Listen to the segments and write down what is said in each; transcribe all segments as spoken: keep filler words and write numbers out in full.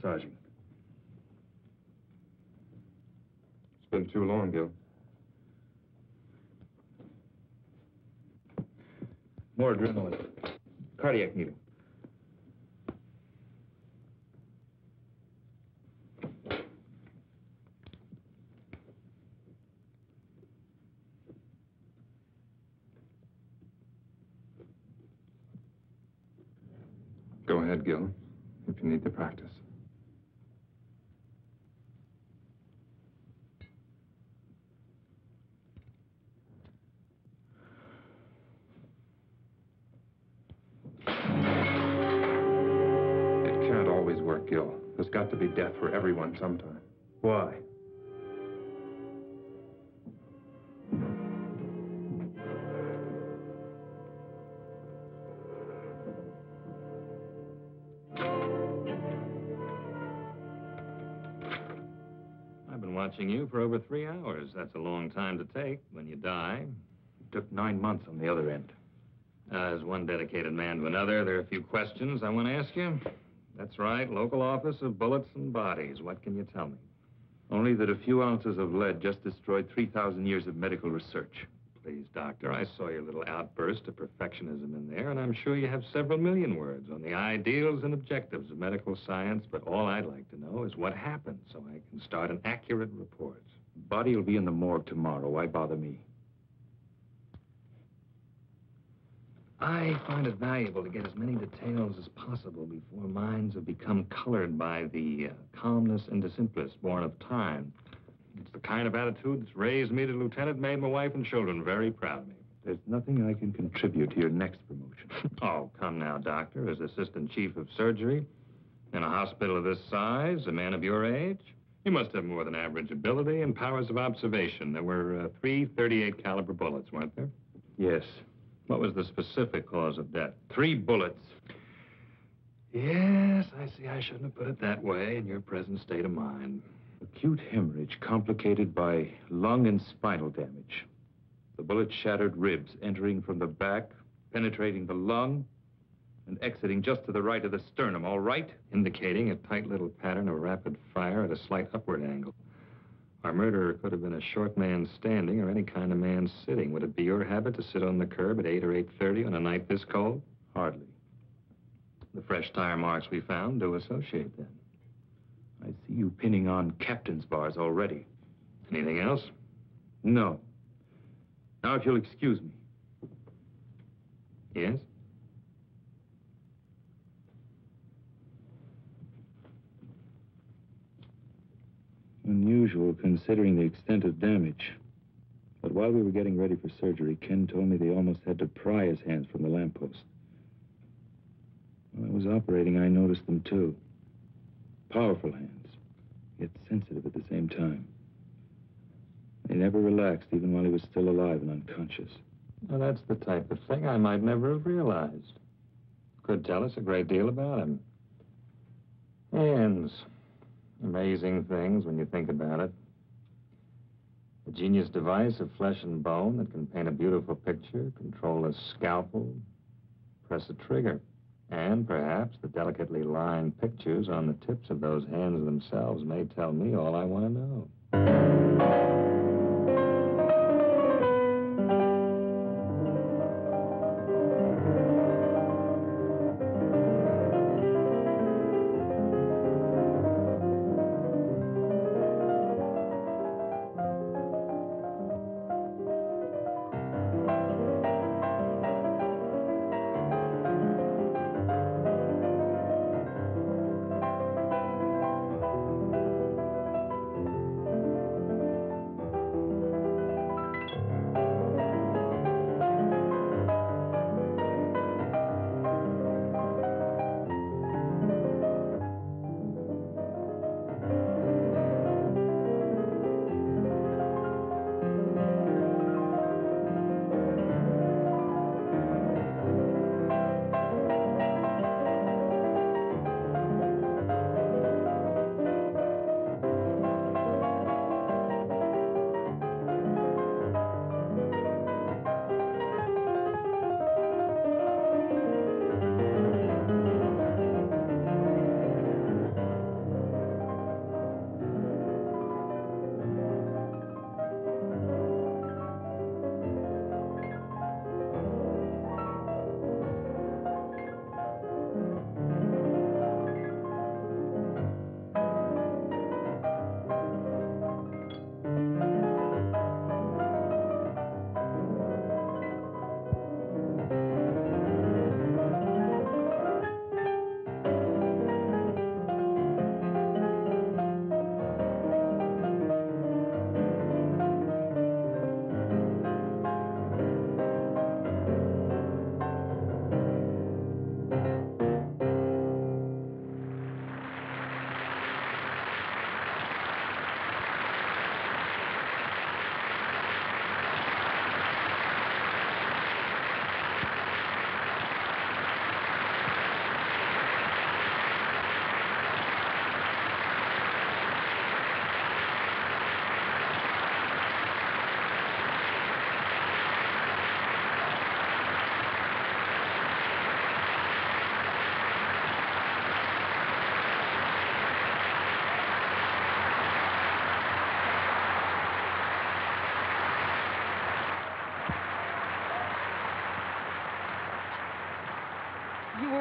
Sergeant. It's been too long, Gil. More adrenaline. Cardiac needle. Go ahead, Gil, if you need the practice. There's got to be death for everyone sometime. Why? I've been watching you for over three hours. That's a long time to take when you die. It took nine months on the other end. As one dedicated man to another, there are a few questions I want to ask you. That's right, local office of bullets and bodies. What can you tell me? Only that a few ounces of lead just destroyed three thousand years of medical research. Please, Doctor, I saw your little outburst of perfectionism in there, and I'm sure you have several million words on the ideals and objectives of medical science, but all I'd like to know is what happened so I can start an accurate report. Body will be in the morgue tomorrow. Why bother me? I find it valuable to get as many details as possible before minds have become colored by the uh, calmness and disinterest born of time. It's the kind of attitude that's raised me to lieutenant, made my wife and children very proud of me. There's nothing I can contribute to your next promotion. Oh, come now, Doctor. As assistant chief of surgery, in a hospital of this size, a man of your age, you must have more than average ability and powers of observation. There were uh, three thirty-eight caliber bullets, weren't there? Yes. What was the specific cause of death? Three bullets. Yes, I see. I shouldn't have put it that way in your present state of mind. Acute hemorrhage complicated by lung and spinal damage. The bullet shattered ribs, entering from the back, penetrating the lung, and exiting just to the right of the sternum, all right? Indicating a tight little pattern of rapid fire at a slight upward angle. Our murderer could have been a short man standing or any kind of man sitting. Would it be your habit to sit on the curb at eight or eight thirty on a night this cold? Hardly. The fresh tire marks we found do associate then. I see you pinning on captain's bars already. Anything else? No. Now, if you'll excuse me. Yes? unusual considering the extent of damage. But while we were getting ready for surgery, Ken told me they almost had to pry his hands from the lamppost. When I was operating, I noticed them too. Powerful hands, yet sensitive at the same time. They never relaxed, even while he was still alive and unconscious. Now, that's the type of thing I might never have realized. Could tell us a great deal about him. Hands. Amazing things when you think about it. A genius device of flesh and bone that can paint a beautiful picture, control a scalpel, press a trigger, and perhaps the delicately lined pictures on the tips of those hands themselves may tell me all I want to know.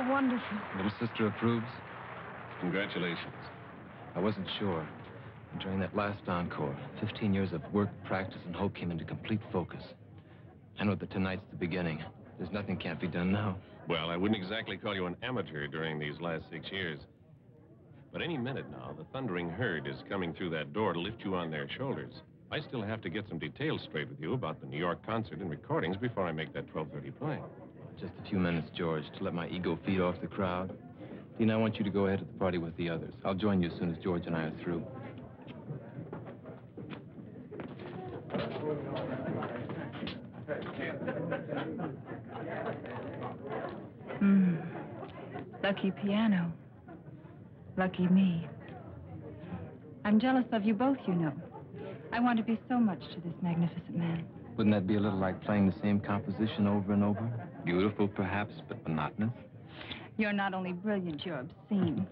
Wonderful. Little sister approves. Congratulations. I wasn't sure. And during that last encore, fifteen years of work, practice, and hope came into complete focus. I know that tonight's the beginning. There's nothing can't be done now. Well, I wouldn't exactly call you an amateur during these last six years. But any minute now, the thundering herd is coming through that door to lift you on their shoulders. I still have to get some details straight with you about the New York concert and recordings before I make that twelve thirty play. Just a few minutes, George, to let my ego feed off the crowd. Dean, I want you to go ahead to the party with the others. I'll join you as soon as George and I are through. Mm. Lucky piano. Lucky me. I'm jealous of you both, you know. I want to be so much to this magnificent man. Wouldn't that be a little like playing the same composition over and over? Beautiful, perhaps, but monotonous. You're not only brilliant, you're obscene.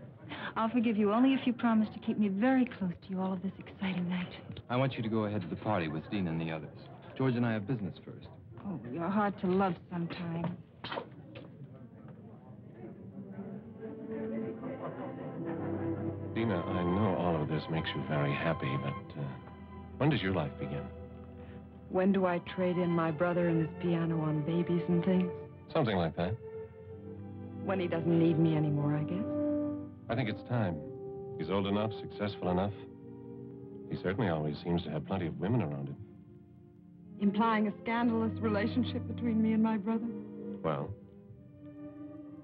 I'll forgive you only if you promise to keep me very close to you all of this exciting night. I want you to go ahead to the party with Dean and the others. George and I have business first. Oh, you're hard to love sometimes. Dina, I know all of this makes you very happy, but uh, when does your life begin? When do I trade in my brother and his piano on babies and things? Something like that. When he doesn't need me anymore, I guess. I think it's time. He's old enough, successful enough. He certainly always seems to have plenty of women around him. Implying a scandalous relationship between me and my brother? Well?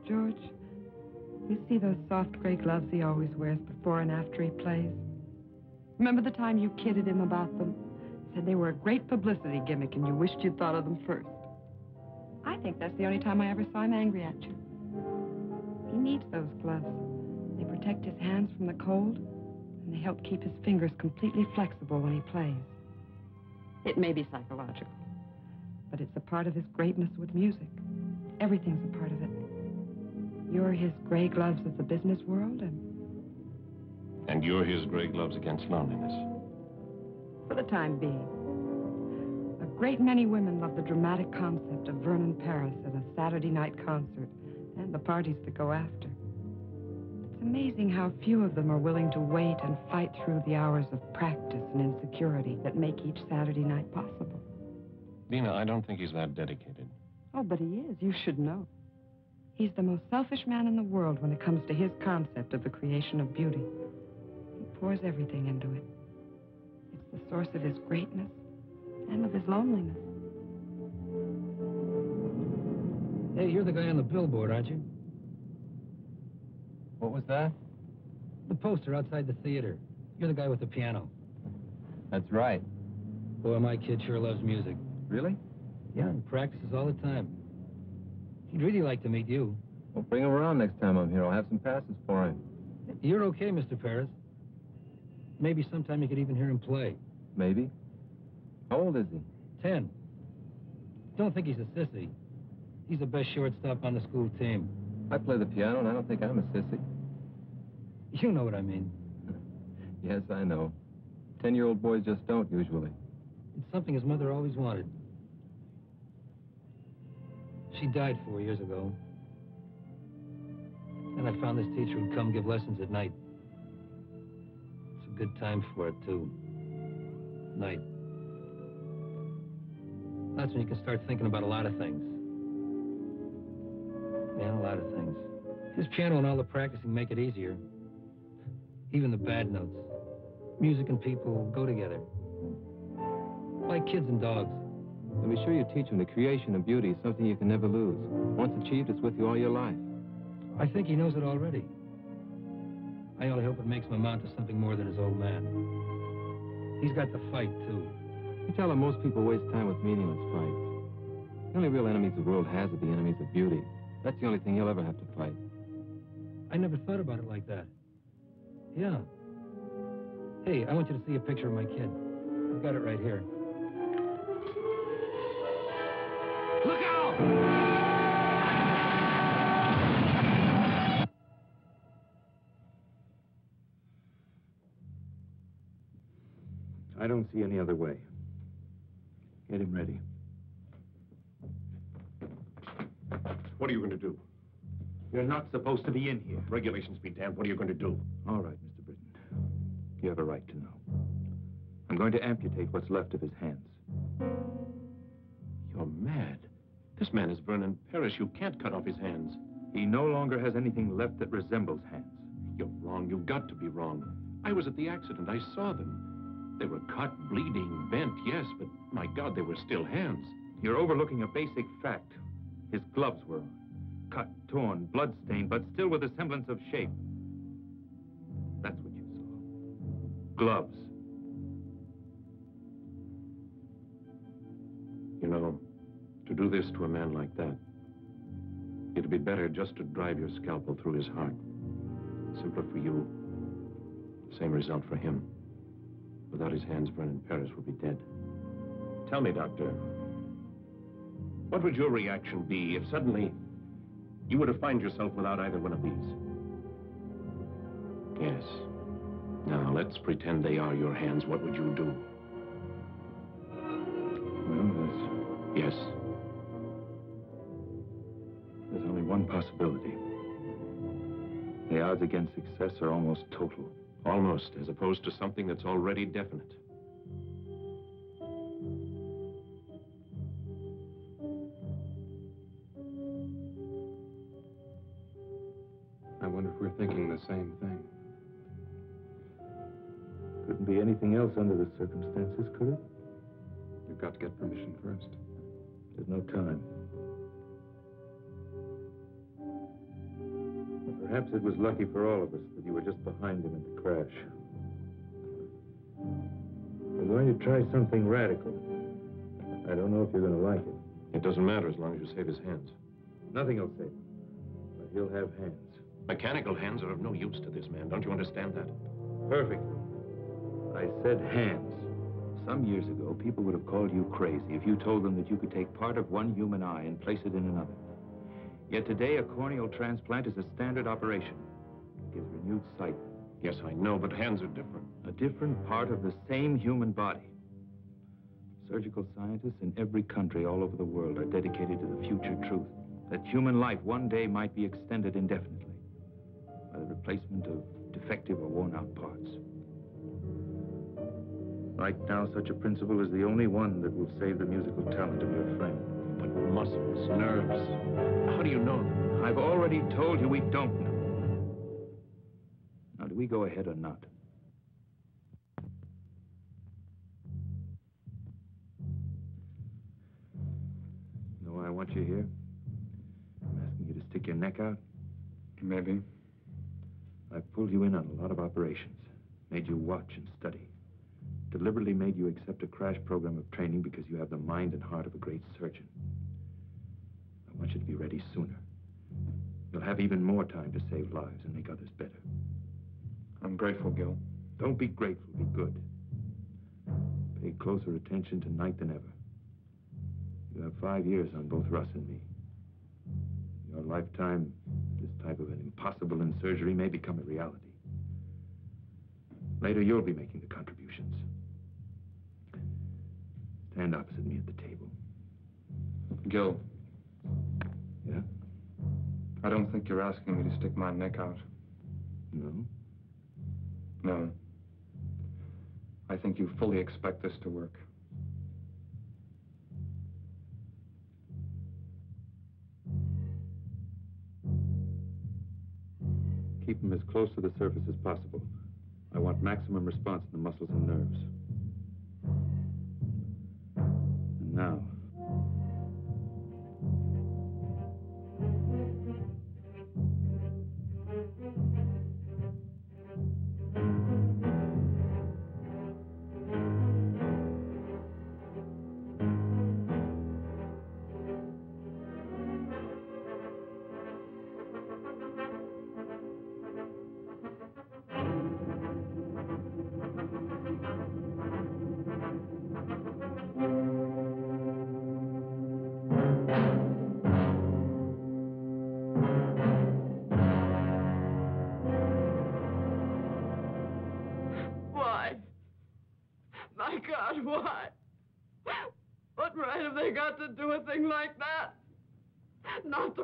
George, you see those soft gray gloves he always wears before and after he plays? Remember the time you kidded him about them? Said they were a great publicity gimmick and you wished you'd thought of them first. I think that's the only time I ever saw him angry at you. He needs those gloves. They protect his hands from the cold, and they help keep his fingers completely flexible when he plays. It may be psychological, but it's a part of his greatness with music. Everything's a part of it. You're his gray gloves of the business world, and... And you're his gray gloves against loneliness. For the time being. A great many women love the dramatic concept of Vernon Paris at a Saturday night concert and the parties that go after. It's amazing how few of them are willing to wait and fight through the hours of practice and insecurity that make each Saturday night possible. Dina, I don't think he's that dedicated. Oh, but he is. You should know. He's the most selfish man in the world when it comes to his concept of the creation of beauty. He pours everything into it. It's the source of his greatness and of his loneliness. Hey, you're the guy on the billboard, aren't you? What was that? The poster outside the theater. You're the guy with the piano. That's right. Boy, my kid sure loves music. Really? Yeah, he practices all the time. He'd really like to meet you. Well, bring him around next time I'm here. I'll have some passes for him. You're okay, Mister Paris. Maybe sometime you could even hear him play. Maybe. How old is he? Ten. Don't think he's a sissy. He's the best shortstop on the school team. I play the piano, and I don't think I'm a sissy. You know what I mean. Yes, I know. Ten-year-old boys just don't, usually. It's something his mother always wanted. She died four years ago. And I found this teacher who'd come give lessons at night. It's a good time for it, too. Night. That's when you can start thinking about a lot of things. Man, a lot of things. His piano and all the practicing make it easier. Even the bad notes. Music and people go together. Like kids and dogs. And be sure you teach him the creation of beauty is something you can never lose. Once achieved, it's with you all your life. I think he knows it already. I only hope it makes him amount to something more than his old man. He's got the fight, too. You tell him most people waste time with meaningless fights. The only real enemies the world has are the enemies of beauty. That's the only thing he'll ever have to fight. I never thought about it like that. Yeah. Hey, I want you to see a picture of my kid. I've got it right here. Look out! I don't see any other way. Get him ready. What are you going to do? You're not supposed to be in here. Regulations be damned. What are you going to do? All right, Mister Britton. You have a right to know. I'm going to amputate what's left of his hands. You're mad. This man is Vernon Paris. You can't cut off his hands. He no longer has anything left that resembles hands. You're wrong. You've got to be wrong. I was at the accident. I saw them. They were cut, bleeding, bent, yes, but my God, they were still hands. You're overlooking a basic fact. His gloves were cut, torn, bloodstained, but still with a semblance of shape. That's what you saw. Gloves. You know, to do this to a man like that, it'd be better just to drive your scalpel through his heart. Simpler for you. Same result for him. Without his hands, Brennan Paris would be dead. Tell me, Doctor. What would your reaction be if suddenly you were to find yourself without either one of these? Yes. Now, let's pretend they are your hands. What would you do? Well, that's... Yes. There's only one possibility. The odds against success are almost total. Almost, as opposed to something that's already definite. couldn't be anything else under the circumstances, could it? You've got to get permission first. There's no time. Well, perhaps it was lucky for all of us that you were just behind him at the crash. We're going to try something radical. I don't know if you're going to like it. It doesn't matter as long as you save his hands. Nothing will save him. But he'll have hands. Mechanical hands are of no use to this man. Don't you understand that? Perfectly. I said hands. Some years ago, people would have called you crazy if you told them that you could take part of one human eye and place it in another. Yet today, a corneal transplant is a standard operation. It gives renewed sight. Yes, I know, but hands are different. A different part of the same human body. Surgical scientists in every country all over the world are dedicated to the future truth that human life one day might be extended indefinitely by the replacement of defective or worn-out parts. Right now, such a principle is the only one that will save the musical talent of your friend. But muscles, nerves, how do you know them? I've already told you we don't know. Now, do we go ahead or not? You know why I want you here? I'm asking you to stick your neck out. Maybe. I've pulled you in on a lot of operations, made you watch and study. Deliberately made you accept a crash program of training because you have the mind and heart of a great surgeon. I want you to be ready sooner. You'll have even more time to save lives and make others better. I'm grateful, Gil. Don't be grateful, be good. Pay closer attention tonight than ever. You have five years on both Russ and me. In your lifetime, this type of an impossible in surgery may become a reality. Later, you'll be making the contributions. Stand opposite me at the table. Gil. Yeah? I don't think you're asking me to stick my neck out. No? No. I think you fully expect this to work. Keep them as close to the surface as possible. I want maximum response in the muscles and nerves. And now.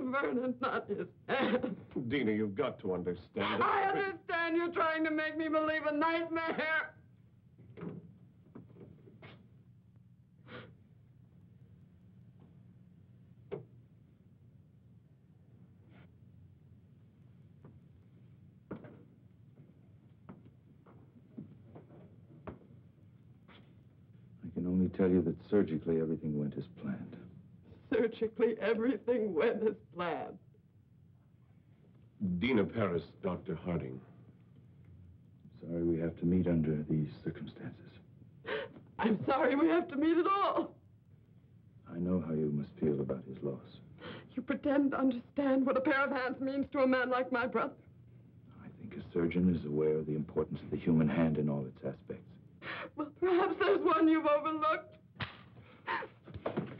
Vernon, not his hand. Dina, you've got to understand. I understand. You're trying to make me believe a nightmare. I can only tell you that surgically everything went as planned. Surgically, everything went as planned. Dina Paris, Doctor Harding. Sorry we have to meet under these circumstances. I'm sorry we have to meet at all. I know how you must feel about his loss. You pretend to understand what a pair of hands means to a man like my brother. I think a surgeon is aware of the importance of the human hand in all its aspects. Well, perhaps there's one you've overlooked.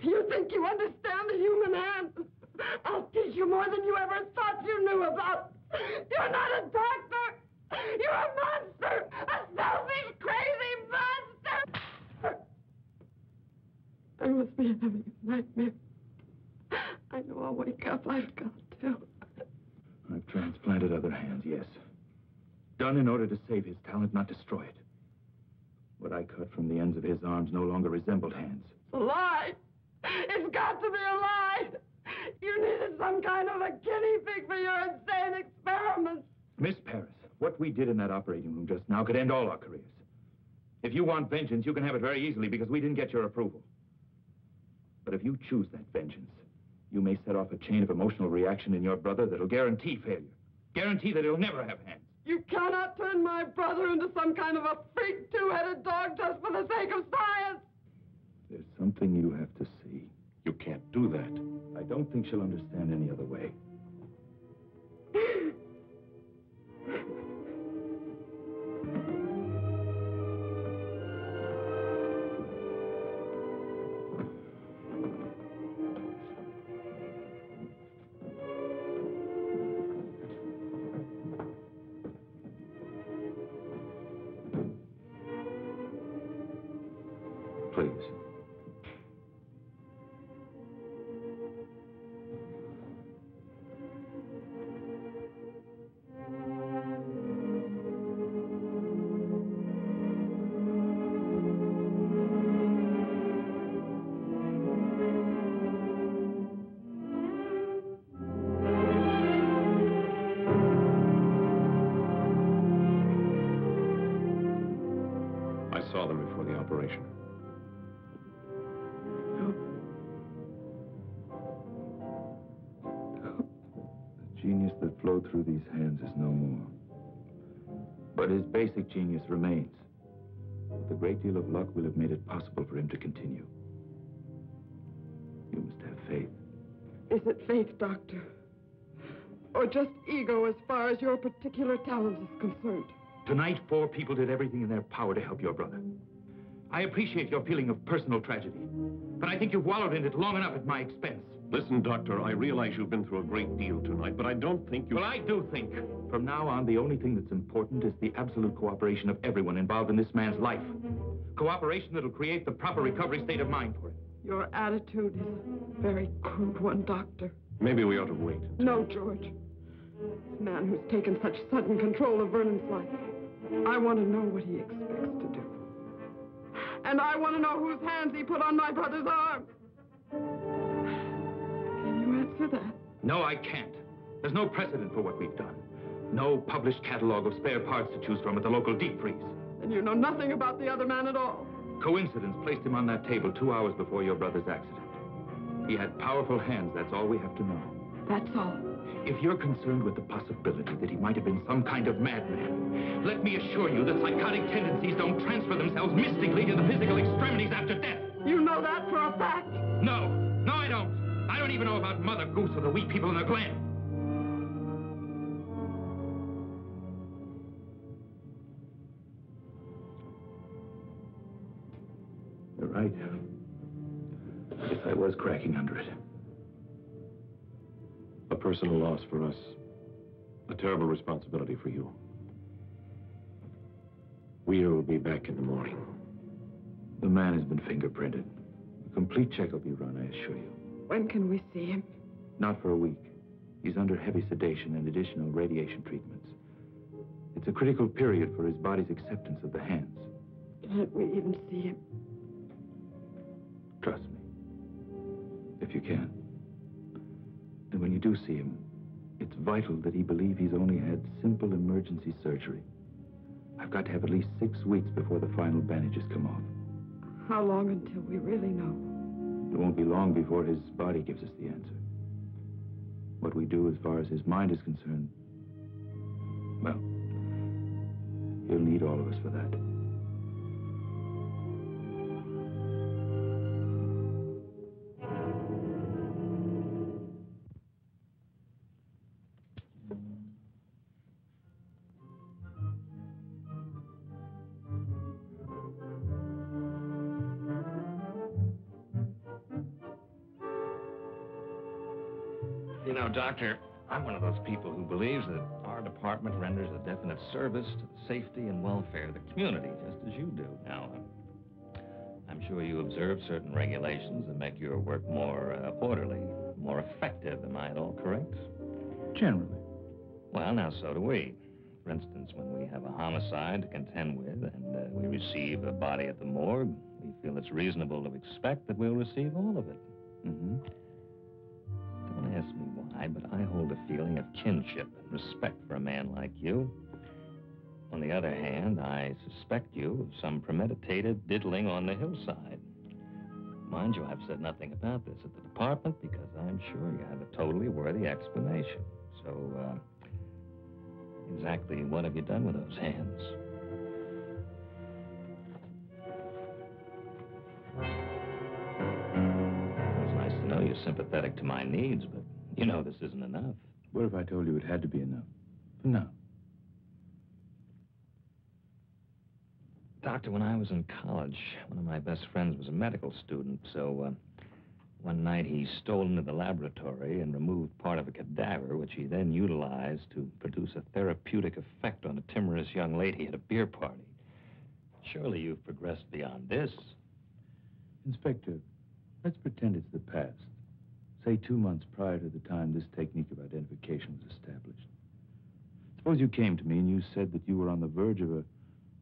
You think you understand the human hand? I'll teach you more than you ever thought you knew about. You're not a doctor. You're a monster. A selfish, crazy monster. I must be having a nightmare. I know I'll wake up. I've got to. I've transplanted other hands, yes. Done in order to save his talent, not destroy it. What I cut from the ends of his arms no longer resembled hands. A lie. It's got to be a lie. You needed some kind of a guinea pig for your insane experiments. Miss Paris, what we did in that operating room just now could end all our careers. If you want vengeance, you can have it very easily because we didn't get your approval. But if you choose that vengeance, you may set off a chain of emotional reaction in your brother that'll guarantee failure. Guarantee that he'll never have hands. You cannot turn my brother into some kind of a freak two-headed dog just for the sake of science! There's something you have to see. You can't do that. I don't think she'll understand any other way. Through these hands is no more. But his basic genius remains. With a great deal of luck, we'll have made it possible for him to continue. You must have faith. Is it faith, Doctor? Or just ego as far as your particular talent is concerned? Tonight, four people did everything in their power to help your brother. I appreciate your feeling of personal tragedy, but I think you've wallowed in it long enough at my expense. Listen, Doctor, I realize you've been through a great deal tonight, but I don't think you... Well, I do think. From now on, the only thing that's important is the absolute cooperation of everyone involved in this man's life. Cooperation that'll create the proper recovery state of mind for him. Your attitude is a very crude one, Doctor. Maybe we ought to wait. No, George. This man who's taken such sudden control of Vernon's life, I want to know what he expects to do. And I want to know whose hands he put on my brother's arm. That. No, I can't. There's no precedent for what we've done. No published catalog of spare parts to choose from at the local deep freeze. And you know nothing about the other man at all. Coincidence placed him on that table two hours before your brother's accident. He had powerful hands, that's all we have to know. That's all. If you're concerned with the possibility that he might have been some kind of madman, let me assure you that psychotic tendencies don't transfer themselves mystically to the physical extremities after death. You know that for a fact? No. No, I don't. I don't even know about Mother Goose or the weak people in the Glen. You're right. I guess I was cracking under it. A personal loss for us. A terrible responsibility for you. We'll be back in the morning. The man has been fingerprinted. A complete check will be run, I assure you. When can we see him? Not for a week. He's under heavy sedation and additional radiation treatments. It's a critical period for his body's acceptance of the hands. Can't we even see him? Trust me. If you can. And when you do see him, it's vital that he believe he's only had simple emergency surgery. I've got to have at least six weeks before the final bandages come off. How long until we really know? It won't be long before his body gives us the answer. What we do as far as his mind is concerned, well, he'll need all of us for that. Doctor, I'm one of those people who believes that our department renders a definite service to the safety and welfare of the community, just as you do. Now, I'm sure you observe certain regulations that make your work more uh, orderly, more effective. Am I at all correct? Generally. Well, now, so do we. For instance, when we have a homicide to contend with and uh, we receive a body at the morgue, we feel it's reasonable to expect that we'll receive all of it. Mm-hmm. Don't ask me why, but I hold a feeling of kinship and respect for a man like you. On the other hand, I suspect you of some premeditated diddling on the hillside. Mind you, I've said nothing about this at the department because I'm sure you have a totally worthy explanation. So, uh, exactly what have you done with those hands? It's nice to know you're sympathetic to my needs, but you know this isn't enough. What if I told you it had to be enough? No. Doctor, when I was in college, one of my best friends was a medical student, so uh, one night he stole into the laboratory and removed part of a cadaver, which he then utilized to produce a therapeutic effect on a timorous young lady at a beer party. Surely you've progressed beyond this. Inspector, let's pretend it's the past. Say two months prior to the time this technique of identification was established. Suppose you came to me and you said that you were on the verge of a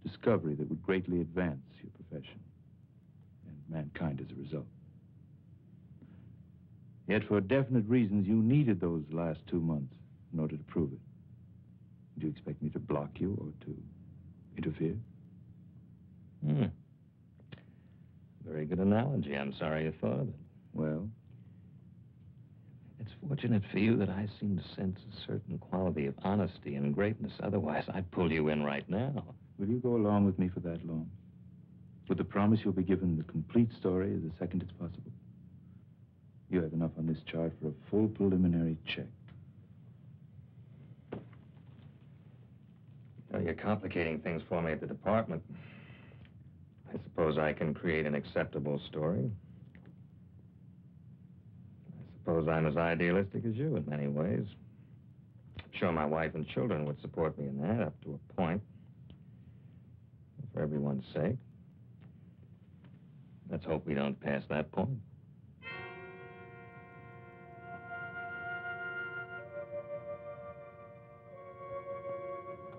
discovery that would greatly advance your profession and mankind as a result. Yet for definite reasons, you needed those last two months in order to prove it. Do you expect me to block you or to interfere? Hmm. Very good analogy. I'm sorry you thought of it. Well? It's fortunate for you that I seem to sense a certain quality of honesty and greatness. Otherwise, I'd pull you in right now. Will you go along with me for that long? With the promise you'll be given the complete story the second it's possible? You have enough on this chart for a full preliminary check. Well, you're complicating things for me at the department. I suppose I can create an acceptable story. I suppose I'm as idealistic as you in many ways. I'm sure my wife and children would support me in that up to a point. For everyone's sake. Let's hope we don't pass that point.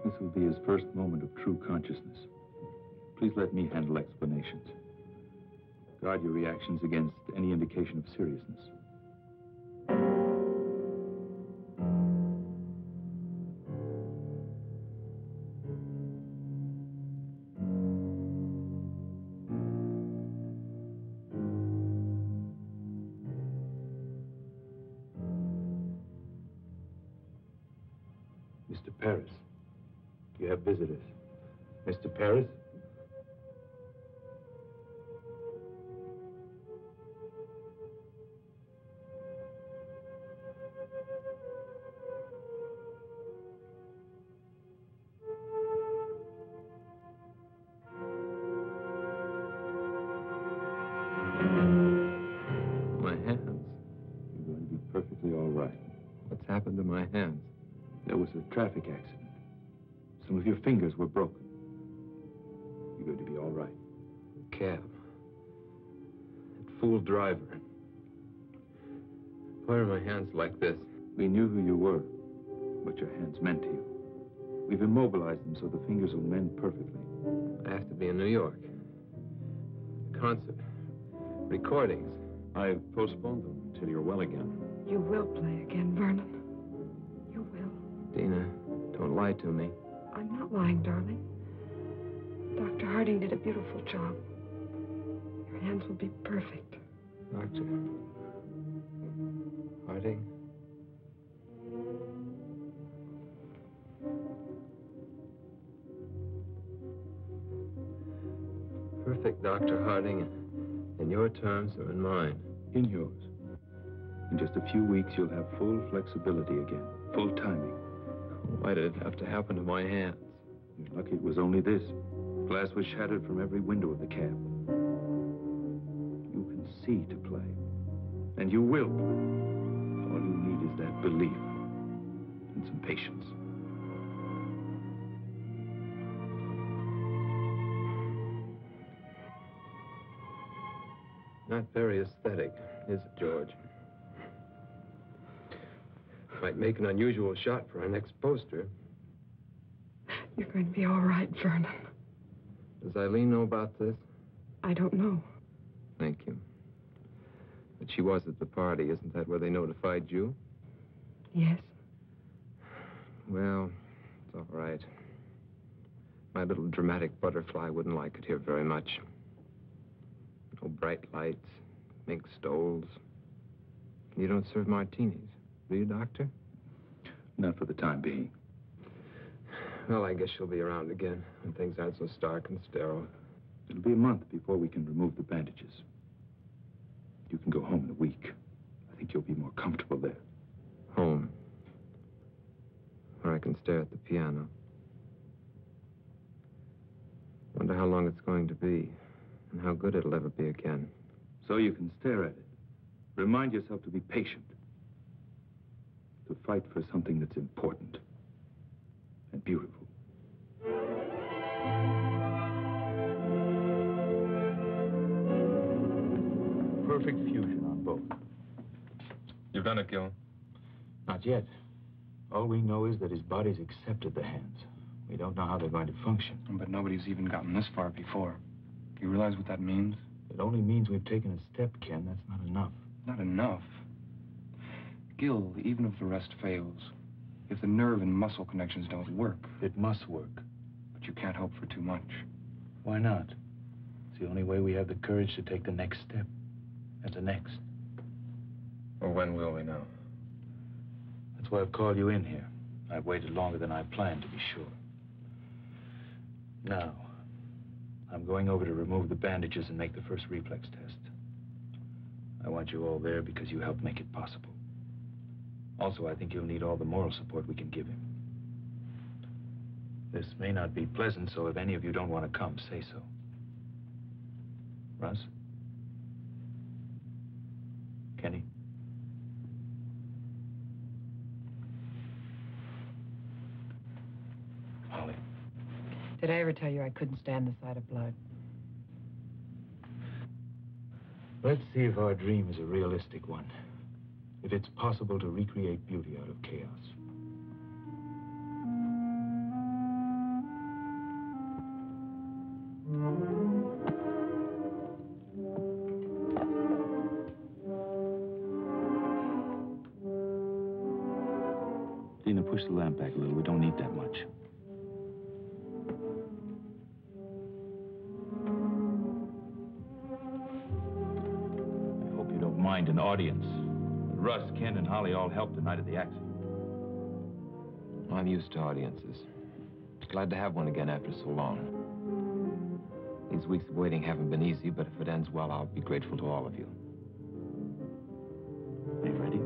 This will be his first moment of true consciousness. Please let me handle explanations. Guard your reactions against any indication of seriousness. Paris, you have visitors. Mister Paris? My hands. You're going to be perfectly all right. What's happened to my hands? There was a traffic accident. Some of your fingers were broken. You're going to be all right. The cab. That fool driver. Why are my hands like this? We knew who you were, what your hands meant to you. We've immobilized them so the fingers will mend perfectly. I have to be in New York. Concert. Recordings. I've postponed them until you're well again. You will play again, Vernon. Dina, don't lie to me. I'm not lying, darling. Doctor Harding did a beautiful job. Your hands will be perfect. Doctor Harding? Perfect, Doctor Harding, in your terms or in mine? In yours. In just a few weeks, you'll have full flexibility again, full timing. Why did it have to happen to my hands? You're lucky it was only this. Glass was shattered from every window of the cab. You can see to play. And you will play. All you need is that belief and some patience. Not very aesthetic, is it, George? Might make an unusual shot for our next poster. You're going to be all right, Vernon. Does Eileen know about this? I don't know. Thank you. But she was at the party. Isn't that where they notified you? Yes. Well, it's all right. My little dramatic butterfly wouldn't like it here very much. No bright lights, mink stoles. You don't serve martinis, do you, Doctor? Not for the time being. Well, I guess she'll be around again when things aren't so stark and sterile. It'll be a month before we can remove the bandages. You can go home in a week. I think you'll be more comfortable there. Home? Where I can stare at the piano. Wonder how long it's going to be and how good it'll ever be again. So you can stare at it. Remind yourself to be patient. To fight for something that's important and beautiful. Perfect fusion on both. You've done it, Gil. Not yet. All we know is that his body's accepted the hands. We don't know how they're going to function. But nobody's even gotten this far before. Do you realize what that means? It only means we've taken a step, Ken. That's not enough. Not enough? Gil, even if the rest fails, if the nerve and muscle connections don't work... It must work. But you can't hope for too much. Why not? It's the only way we have the courage to take the next step. And the next. Well, when will we know? That's why I've called you in here. I've waited longer than I planned, to be sure. Now, I'm going over to remove the bandages and make the first reflex test. I want you all there because you helped make it possible. Also, I think you'll need all the moral support we can give him. This may not be pleasant, so if any of you don't want to come, say so. Russ? Kenny? Holly? Did I ever tell you I couldn't stand the sight of blood? Let's see if our dream is a realistic one. If it's possible to recreate beauty out of chaos. Dina, push the lamp back a little. We don't need that much. I hope you don't mind an audience. Russ, Ken, and Holly all helped the night of the accident. I'm used to audiences. Glad to have one again after so long. These weeks of waiting haven't been easy, but if it ends well, I'll be grateful to all of you. Are you ready?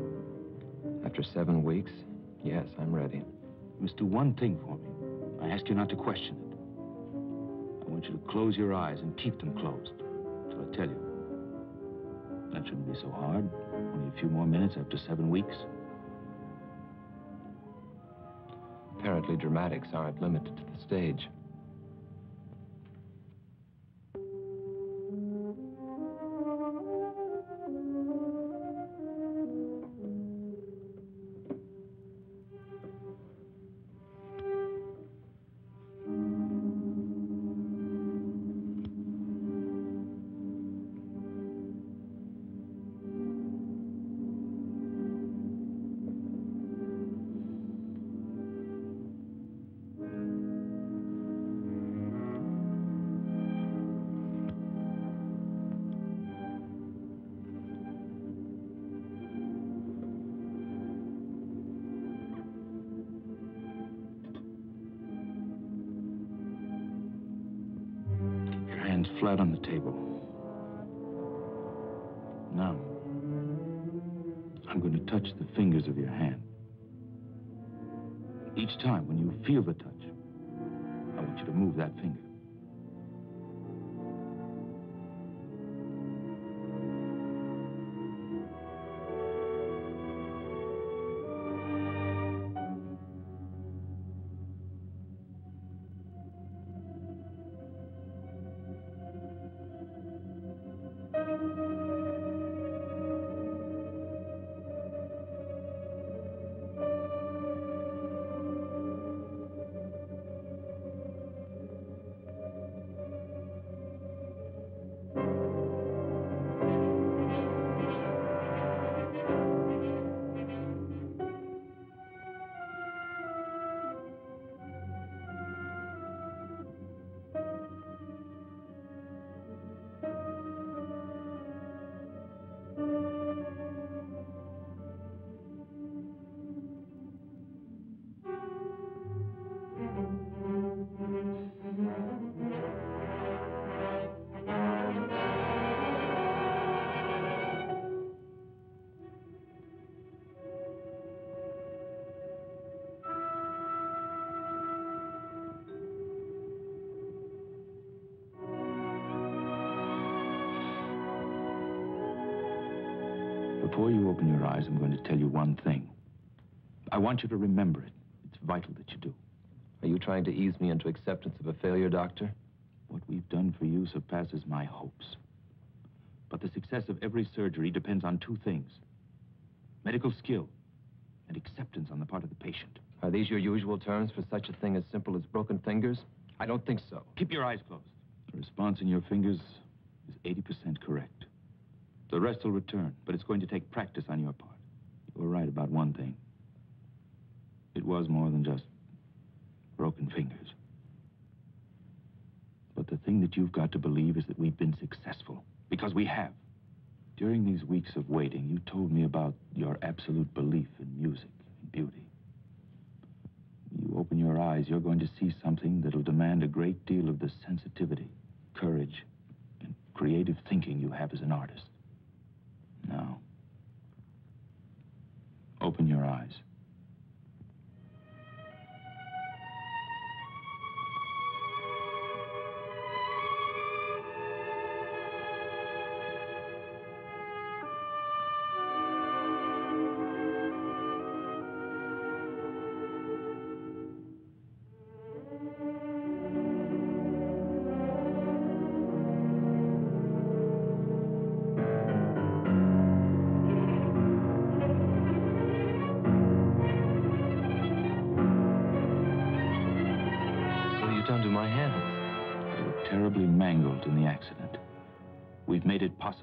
After seven weeks, yes, I'm ready. You must do one thing for me. I ask you not to question it. I want you to close your eyes and keep them closed until I tell you. That shouldn't be so hard. Only a few more minutes after seven weeks. Apparently, dramatics aren't limited to the stage. Flat on the table. Now, I'm going to touch the fingers of your hand. Each time when you feel the touch, I want you to move that finger. Before you open your eyes, I'm going to tell you one thing. I want you to remember it. It's vital that you do. Are you trying to ease me into acceptance of a failure, Doctor? What we've done for you surpasses my hopes. But the success of every surgery depends on two things. Medical skill and acceptance on the part of the patient. Are these your usual terms for such a thing as simple as broken fingers? I don't think so. Keep your eyes closed. The response in your fingers is eighty percent correct. The rest will return, but it's going to take practice on your part. You were right about one thing. It was more than just broken fingers. But the thing that you've got to believe is that we've been successful, because we have. During these weeks of waiting, you told me about your absolute belief in music and beauty. When you open your eyes, you're going to see something that'll demand a great deal of the sensitivity, courage, and creative thinking you have as an artist. Now, open your eyes.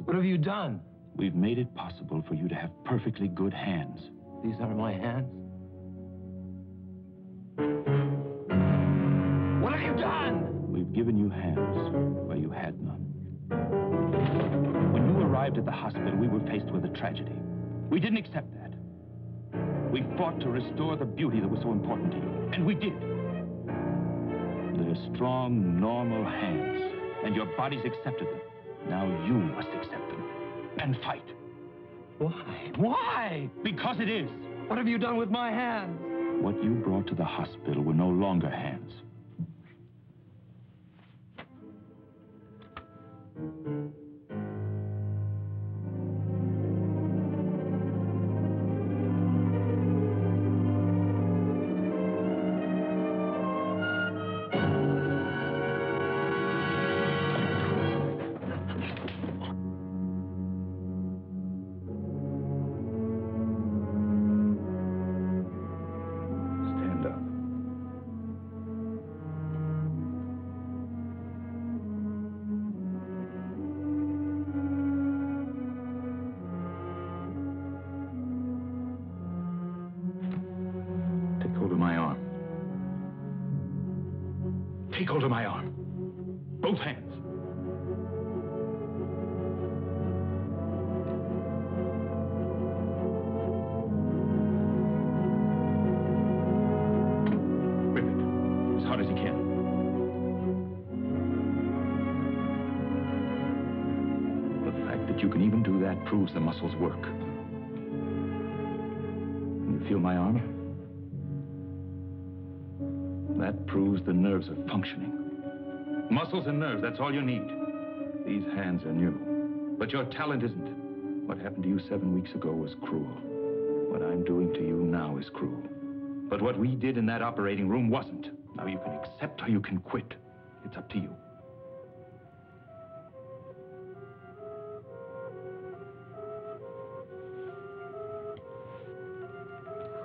What have you done? We've made it possible for you to have perfectly good hands. These are my hands? What have you done? We've given you hands where you had none. When you arrived at the hospital, we were faced with a tragedy. We didn't accept that. We fought to restore the beauty that was so important to you, and we did. They're strong, normal hands, and your bodies accepted them. Now you must accept them and fight. Why? Why? Because it is. What have you done with my hands? What you brought to the hospital were no longer hands. Proves the muscles work. Can you feel my arm? That proves the nerves are functioning. Muscles and nerves, that's all you need. These hands are new, but your talent isn't. What happened to you seven weeks ago was cruel. What I'm doing to you now is cruel. But what we did in that operating room wasn't. Now you can accept or you can quit. It's up to you.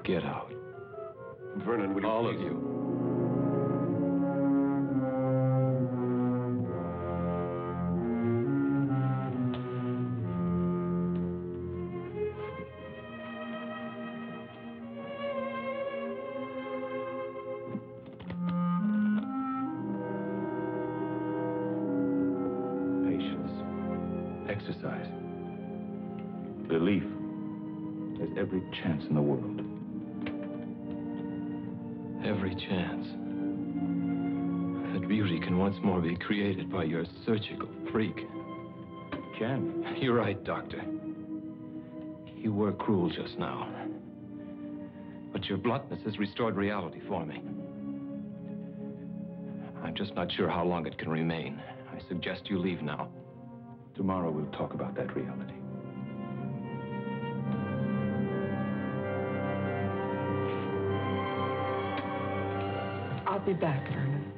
Get out. Vernon, would you all of you. Patience, exercise, belief. There's every chance in the world. Every chance that beauty can once more be created by your surgical freak. Ken. You're right, Doctor. You were cruel just now. But your bluntness has restored reality for me. I'm just not sure how long it can remain. I suggest you leave now. Tomorrow we'll talk about that reality. be back, Vernon.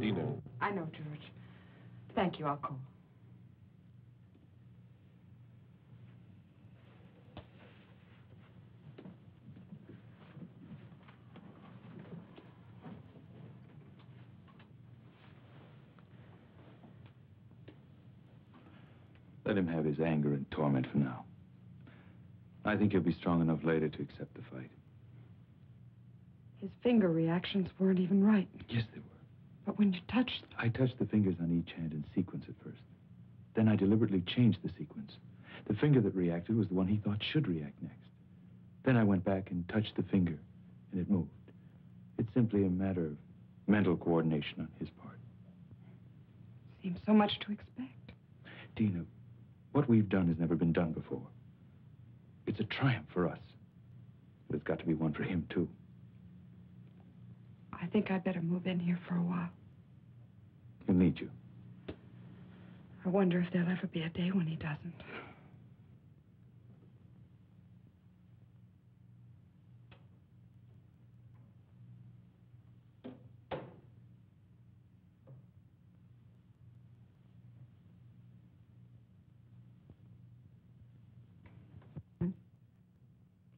Dina. I know, George. Thank you. I'll call. Let him have his anger and torment for now. I think he'll be strong enough later to accept the fight. His finger reactions weren't even right. Yes, they were. But when you touched... I touched the fingers on each hand in sequence at first. Then I deliberately changed the sequence. The finger that reacted was the one he thought should react next. Then I went back and touched the finger, and it moved. It's simply a matter of mental coordination on his part. Seems so much to expect. Dina, what we've done has never been done before. It's a triumph for us. But it's got to be one for him, too. I think I'd better move in here for a while. He'll need you. I wonder if there'll ever be a day when he doesn't.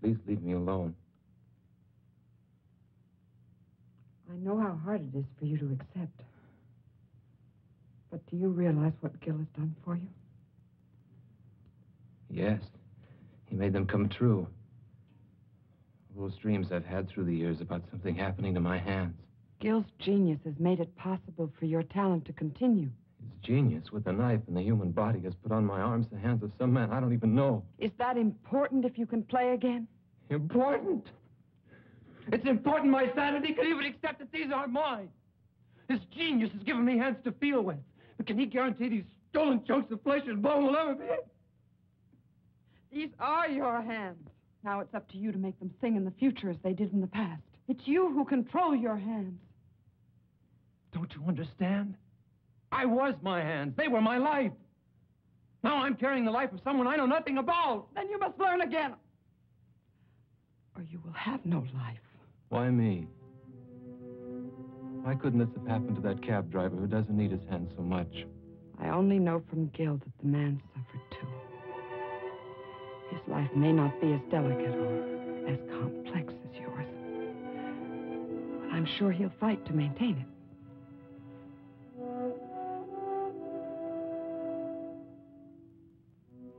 Please leave me alone. I know how hard it is for you to accept. But do you realize what Gil has done for you? Yes. He made them come true. Those dreams I've had through the years about something happening to my hands. Gil's genius has made it possible for your talent to continue. His genius with a knife in the human body has put on my arms the hands of some man I don't even know. Is that important if you can play again? Important? It's important my sanity could even accept that these aren't mine. His genius has given me hands to feel with. But can he guarantee these stolen chunks of flesh and bone will ever be? These are your hands. Now it's up to you to make them sing in the future as they did in the past. It's you who control your hands. Don't you understand? I was my hands. They were my life. Now I'm carrying the life of someone I know nothing about. Then you must learn again. Or you will have no life. Why me? Why couldn't this have happened to that cab driver who doesn't need his hand so much? I only know from Gil that the man suffered too. His life may not be as delicate or as complex as yours. But I'm sure he'll fight to maintain it.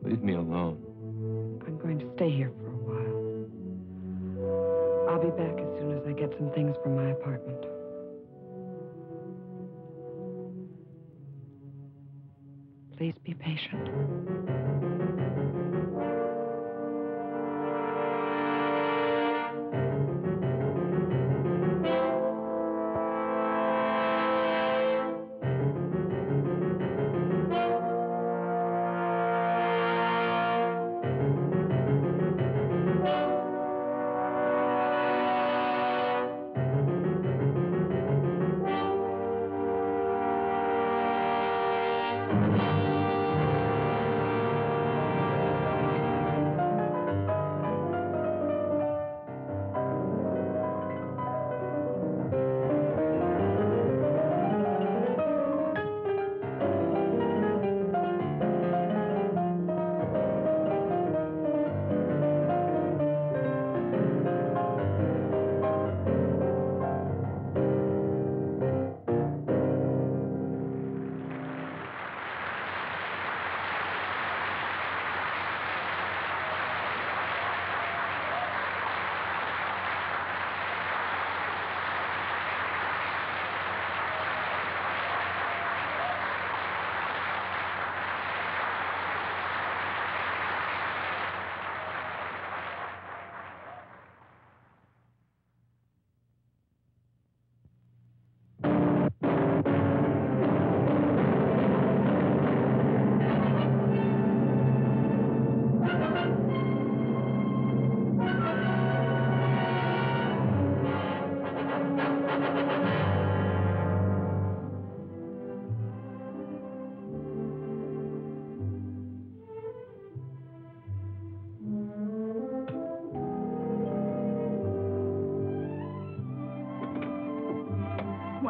Leave me alone. I'm going to stay here for a while. I'll be back as soon as I get some things from my apartment. Please be patient.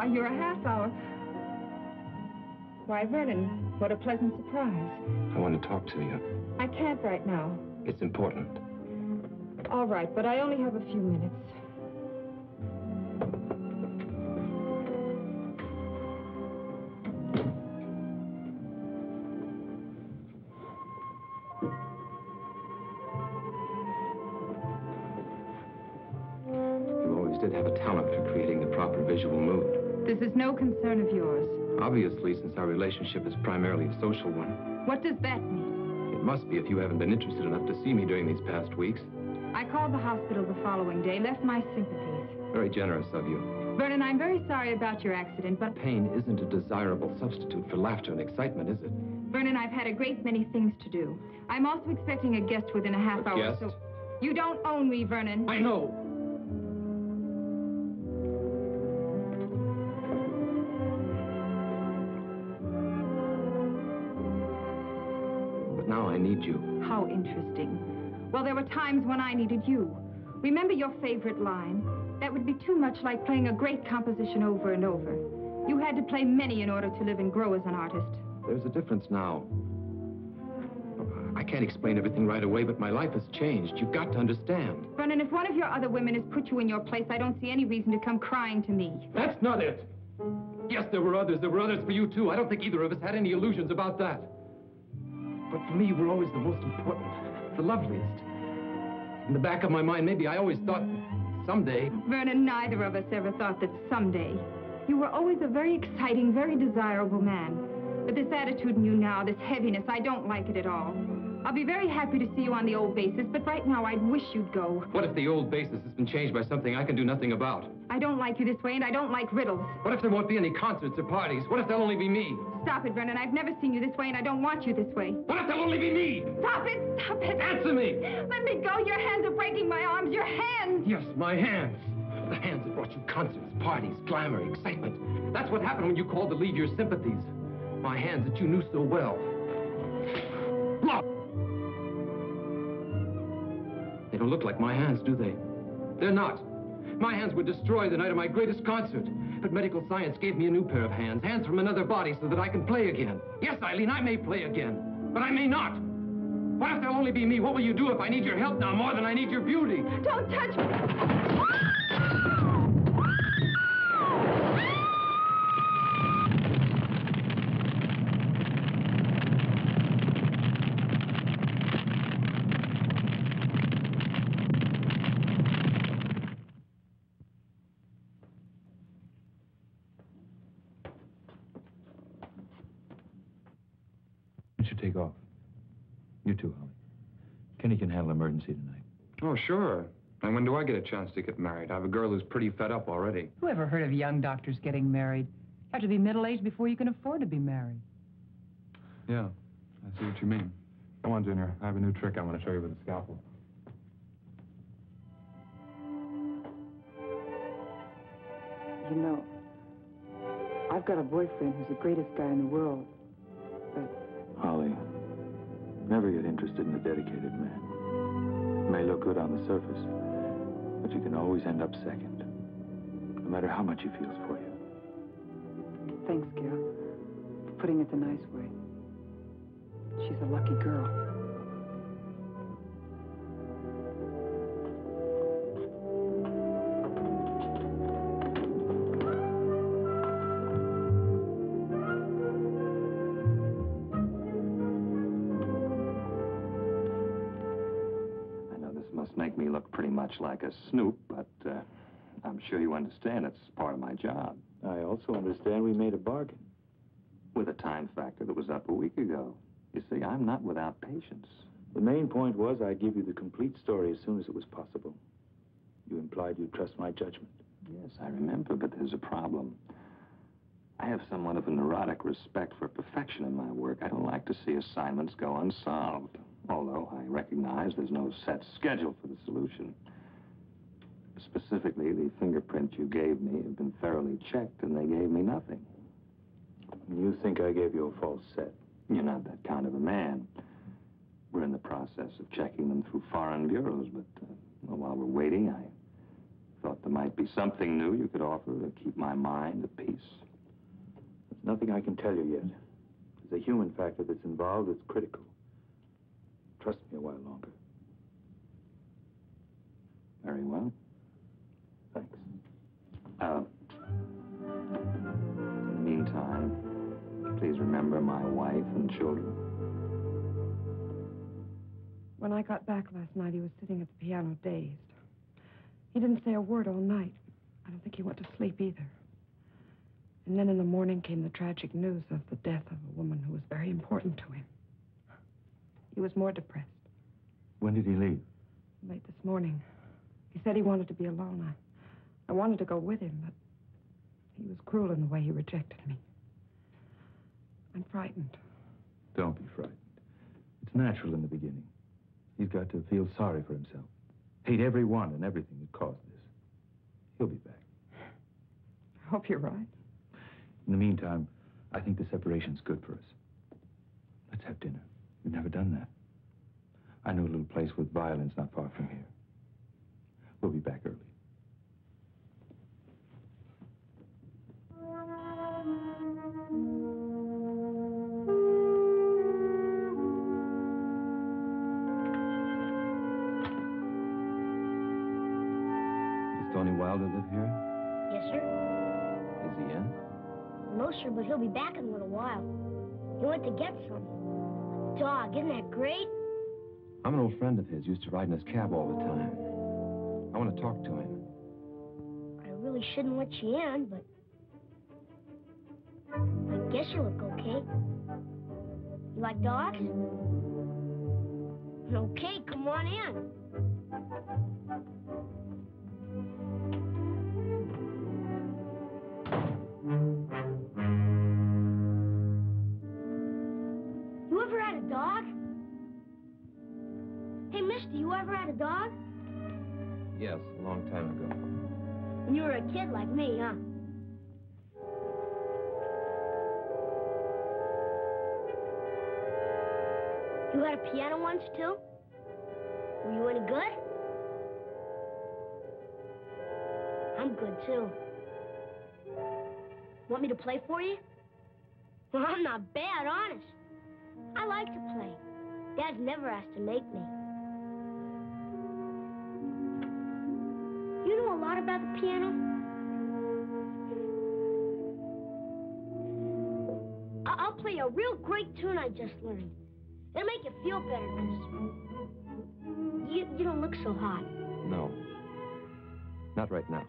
hour, you're a half hour. Why, Vernon, what a pleasant surprise. I want to talk to you. I can't right now. It's important. All right, but I only have a few minutes. Visual mood. This is no concern of yours. Obviously, since our relationship is primarily a social one. What does that mean? It must be if you haven't been interested enough to see me during these past weeks. I called the hospital the following day, left my sympathies. Very generous of you. Vernon, I'm very sorry about your accident, but... Pain isn't a desirable substitute for laughter and excitement, is it? Vernon, I've had a great many things to do. I'm also expecting a guest within a half a hour. Guest? So you don't own me, Vernon. I know. I need you. How interesting. Well, there were times when I needed you. Remember your favorite line? That would be too much like playing a great composition over and over. You had to play many in order to live and grow as an artist. There's a difference now. I can't explain everything right away, but my life has changed. You've got to understand. Vernon, if one of your other women has put you in your place, I don't see any reason to come crying to me. That's not it. Yes, there were others. There were others for you, too. I don't think either of us had any illusions about that. But for me, you were always the most important, the loveliest. In the back of my mind, maybe I always thought someday... Vernon, neither of us ever thought that someday. You were always a very exciting, very desirable man. But this attitude in you now, this heaviness, I don't like it at all. I'll be very happy to see you on the old basis, but right now I'd wish you'd go. What if the old basis has been changed by something I can do nothing about? I don't like you this way, and I don't like riddles. What if there won't be any concerts or parties? What if there'll only be me? Stop it, Vernon. I've never seen you this way, and I don't want you this way. What if there'll only be me? Stop it! Stop it! Answer me! Let me go! Your hands are breaking my arms! Your hands! Yes, my hands. The hands that brought you concerts, parties, glamour, excitement. That's what happened when you called to leave your sympathies. My hands that you knew so well. Love! They don't look like my hands, do they? They're not. My hands were destroyed the night of my greatest concert. But medical science gave me a new pair of hands, hands from another body so that I can play again. Yes, Eileen, I may play again, but I may not. What if there'll only be me? What will you do if I need your help now more than I need your beauty? Don't touch me. Off. You too, Holly. Kenny can handle emergency tonight. Oh, sure. And when do I get a chance to get married? I have a girl who's pretty fed up already. Who ever heard of young doctors getting married? You have to be middle-aged before you can afford to be married. Yeah, I see what you mean. Come on, Junior. I have a new trick I want to show you with a scalpel. You know, I've got a boyfriend who's the greatest guy in the world. Holly, never get interested in a dedicated man. It may look good on the surface, but you can always end up second, no matter how much he feels for you. Thanks, Gail, for putting it the nice way. She's a lucky girl. Like a snoop, but uh, I'm sure you understand it's part of my job. I also understand we made a bargain. With a time factor that was up a week ago. You see, I'm not without patience. The main point was I'd give you the complete story as soon as it was possible. You implied you'd trust my judgment. Yes, I remember, but there's a problem. I have somewhat of a neurotic respect for perfection in my work. I don't like to see assignments go unsolved, although I recognize there's no set schedule for the solution. Specifically, the fingerprints you gave me have been thoroughly checked, and they gave me nothing. You think I gave you a false set? You're not that kind of a man. We're in the process of checking them through foreign bureaus, but uh, well, while we're waiting, I thought There might be something new you could offer to keep my mind at peace. There's nothing I can tell you yet. There's a human factor that's involved that's critical. Trust me a while longer. Very well. Thanks. Uh, in the meantime, please remember my wife and children. When I got back last night, he was sitting at the piano dazed. He didn't say a word all night. I don't think he went to sleep either. And then in the morning came the tragic news of the death of a woman who was very important to him. He was more depressed. When did he leave? Late this morning. He said he wanted to be alone. I, I wanted to go with him, but he was cruel in the way he rejected me. I'm frightened. Don't be frightened. It's natural in the beginning. He's got to feel sorry for himself. Hate everyone and everything that caused this. He'll be back. I hope you're right. In the meantime, I think the separation's good for us. Let's have dinner. We've never done that. I know a little place with violins not far from here. We'll be back early. Does Tony Wilder live here? Yes, sir. Is he in? No, sir, but he'll be back in a little while. He went to get some. A dog, isn't that great? I'm an old friend of his, used to ride in his cab all the time. I want to talk to him. I really shouldn't let you in, but I guess you look okay. You like dogs? Okay, come on in. You ever had a dog? Hey, mister, you ever had a dog? Yes, a long time ago. And you were a kid like me, huh? You had a piano once, too? Were you any good? I'm good, too. Want me to play for you? Well, I'm not bad, honest. I like to play. Dad's never asked to make me. You know a lot about the piano? I I'll play a real great tune I just learned. It'll make you feel better, because you, you don't look so hot. No. Not right now.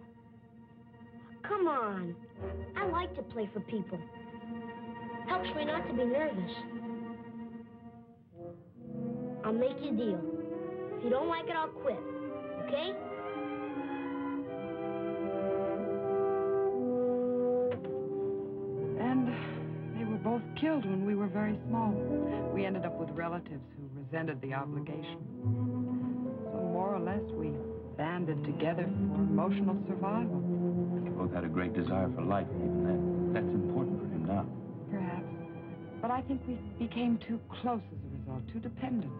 Come on. I like to play for people. Helps me not to be nervous. I'll make you a deal. If you don't like it, I'll quit. Okay? Killed when we were very small. We ended up with relatives who resented the obligation. So more or less we banded together for emotional survival. You both had a great desire for life, even then. That's important for him now. Perhaps. But I think we became too close as a result, too dependent.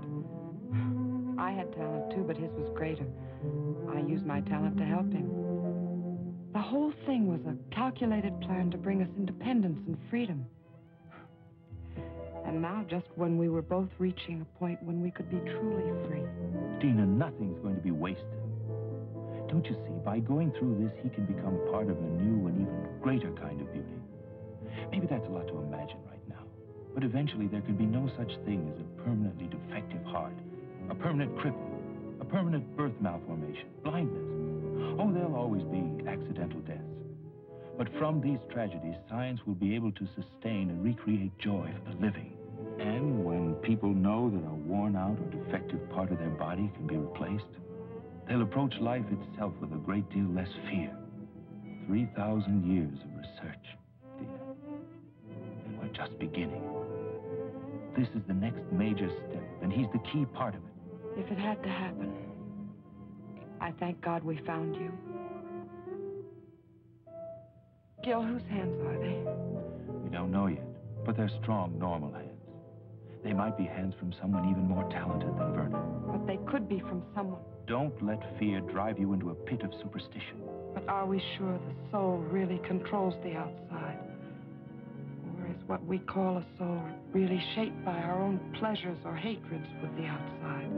I had talent too, but his was greater. I used my talent to help him. The whole thing was a calculated plan to bring us independence and freedom. And now, just when we were both reaching a point when we could be truly free. Dina, nothing's going to be wasted. Don't you see, by going through this, he can become part of a new and even greater kind of beauty. Maybe that's a lot to imagine right now. But eventually, there could be no such thing as a permanently defective heart, a permanent cripple, a permanent birth malformation, blindness. Oh, there'll always be accidental deaths. But from these tragedies, science will be able to sustain and recreate joy for the living. And when people know that a worn-out or defective part of their body can be replaced, they'll approach life itself with a great deal less fear. three thousand years of research, Dina. And we're just beginning. This is the next major step, and he's the key part of it. If it had to happen, I thank God we found you. Gil, whose hands are they? We don't know yet, but they're strong, normal hands. They might be hands from someone even more talented than Vernon. But they could be from someone. Don't let fear drive you into a pit of superstition. But are we sure the soul really controls the outside? Or is what we call a soul really shaped by our own pleasures or hatreds with the outside,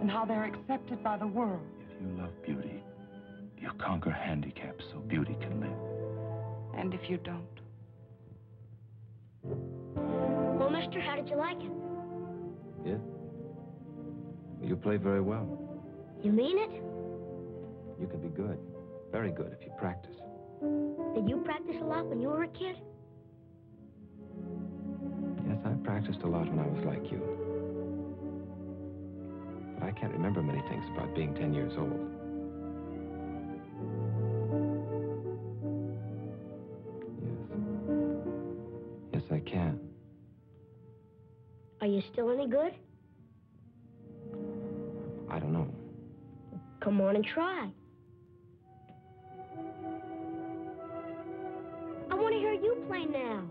and how they're accepted by the world? If you love beauty, you conquer handicaps so beauty can live. And if you don't? Well, mister, how did you like it? Yeah? You play very well. You mean it? You can be good. Very good if you practice. Did you practice a lot when you were a kid? Yes, I practiced a lot when I was like you. But I can't remember many things about being ten years old. Yes. Yes, I can. Are you still any good? I don't know. Come on and try. I want to hear you play now.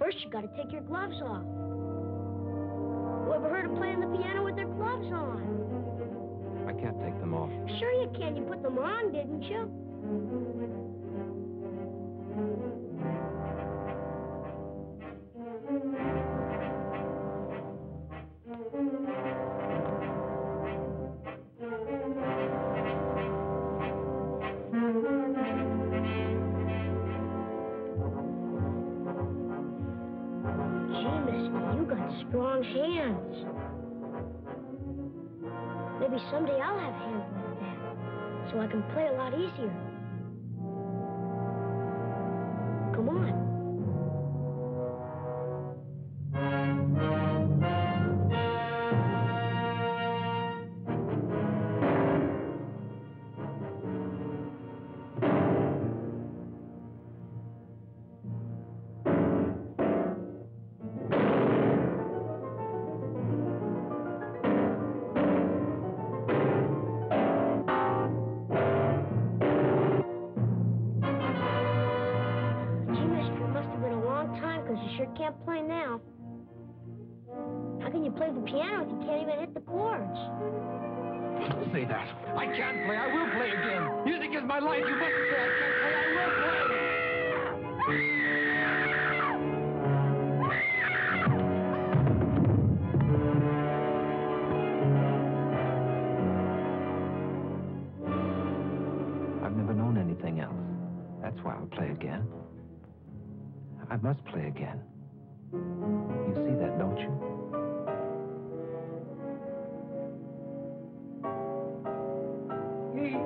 First, you got to take your gloves off. Who ever heard of playing the piano with their gloves on? I can't take them off. Sure you can. You put them on, didn't you? Strong hands. Maybe someday I'll have hands like that, so I can play a lot easier. Come on. Can't play now. How can you play the piano if you can't even hit the chords? Don't say that. I can't play. I will play again. Music is my life. You mustn't say I can't play. I will play. I've never known anything else. That's why I'll play again. I must play again. You see that, don't you? Gee,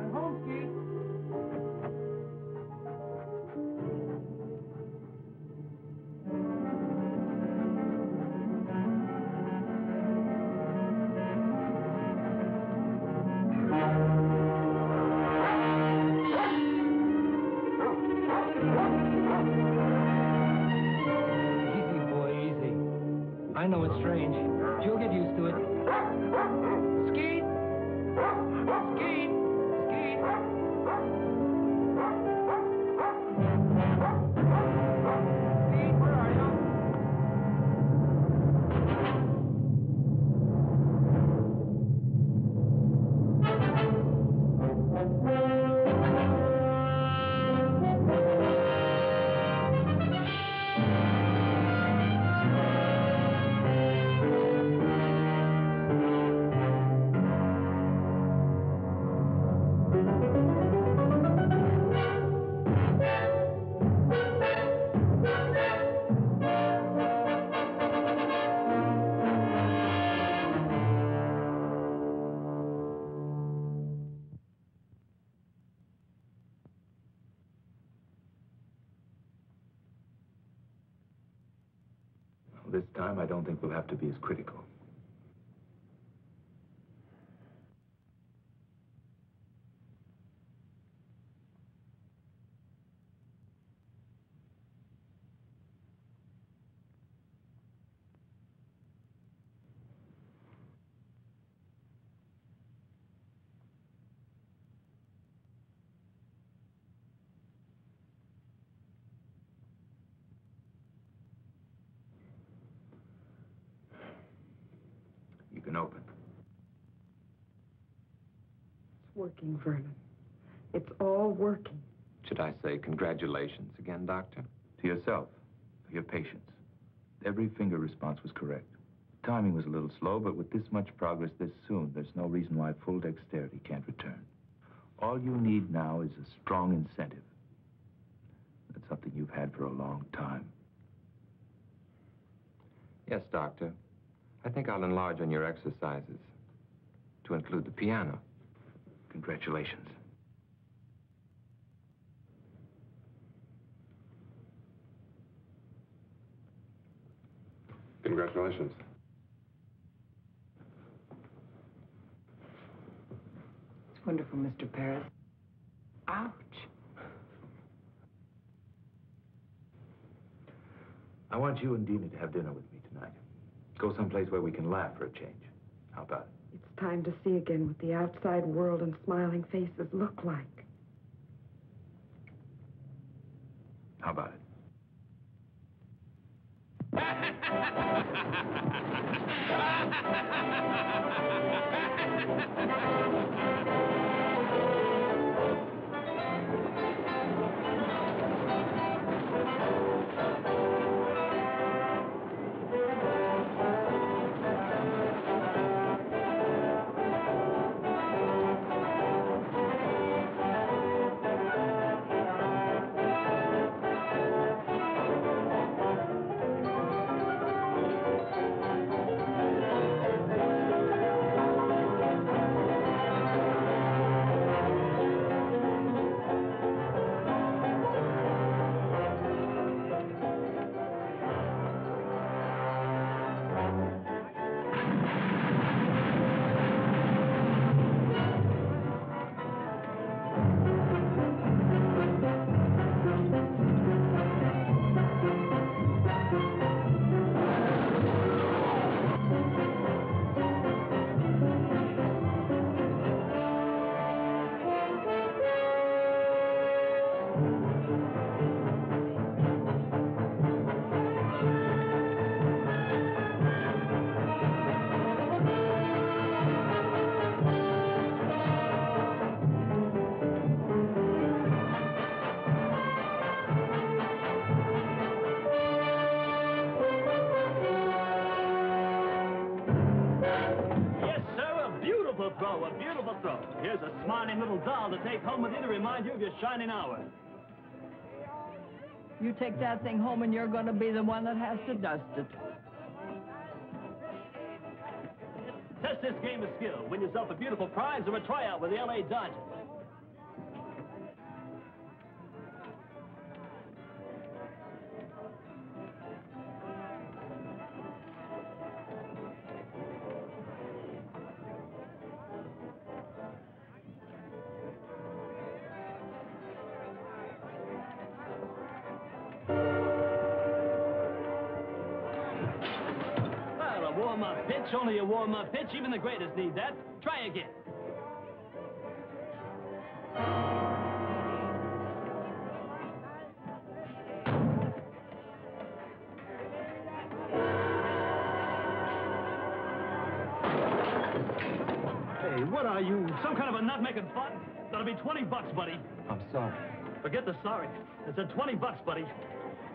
I'm home, Gee. I know it's strange. You'll get used to it. Skeet! Skeet! Skeet! Skeet, where are This time, I don't think we'll have to be as critical. working, Vernon. It's all working. Should I say congratulations again, Doctor? To yourself, for your patience. Every finger response was correct. The timing was a little slow, but with this much progress this soon, there's no reason why full dexterity can't return. All you need now is a strong incentive. That's something you've had for a long time. Yes, Doctor. I think I'll enlarge on your exercises to include the piano. Congratulations. Congratulations. It's wonderful, Mister Paris. Ouch. I want you and Dina to have dinner with me tonight. Go someplace where we can laugh for a change. How about it? It's time to see again what the outside world and smiling faces look like. How about it? Throw, a beautiful throw. Here's a smiling little doll to take home with you to remind you of your shining hours. You take that thing home and you're going to be the one that has to dust it. Test this game of skill. Win yourself a beautiful prize or a tryout with the L A Dodgers. It's only a warm-up pitch. Even the greatest need that. Try again. Hey, what are you? Some kind of a nut-making butt? That'll be twenty bucks, buddy. I'm sorry. Forget the sorry. It's a twenty bucks, buddy.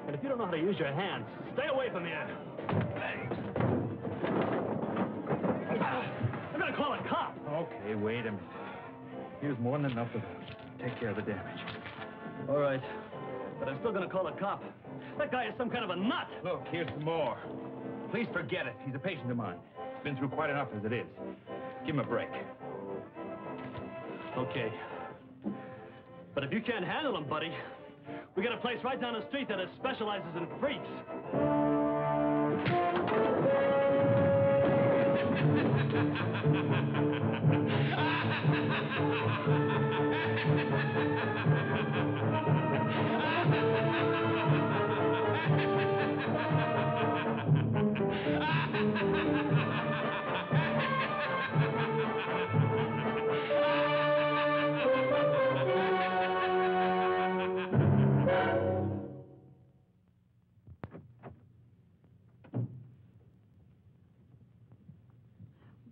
And if you don't know how to use your hands, stay away from here. Hey. Call a cop. Okay, wait a minute. Here's more than enough to take care of the damage. All right, but I'm still going to call a cop. That guy is some kind of a nut. Look, here's some more. Please forget it. He's a patient of mine. He's been through quite enough as it is. Give him a break. Okay. But if you can't handle him, buddy, we got a place right down the street that specializes in freaks.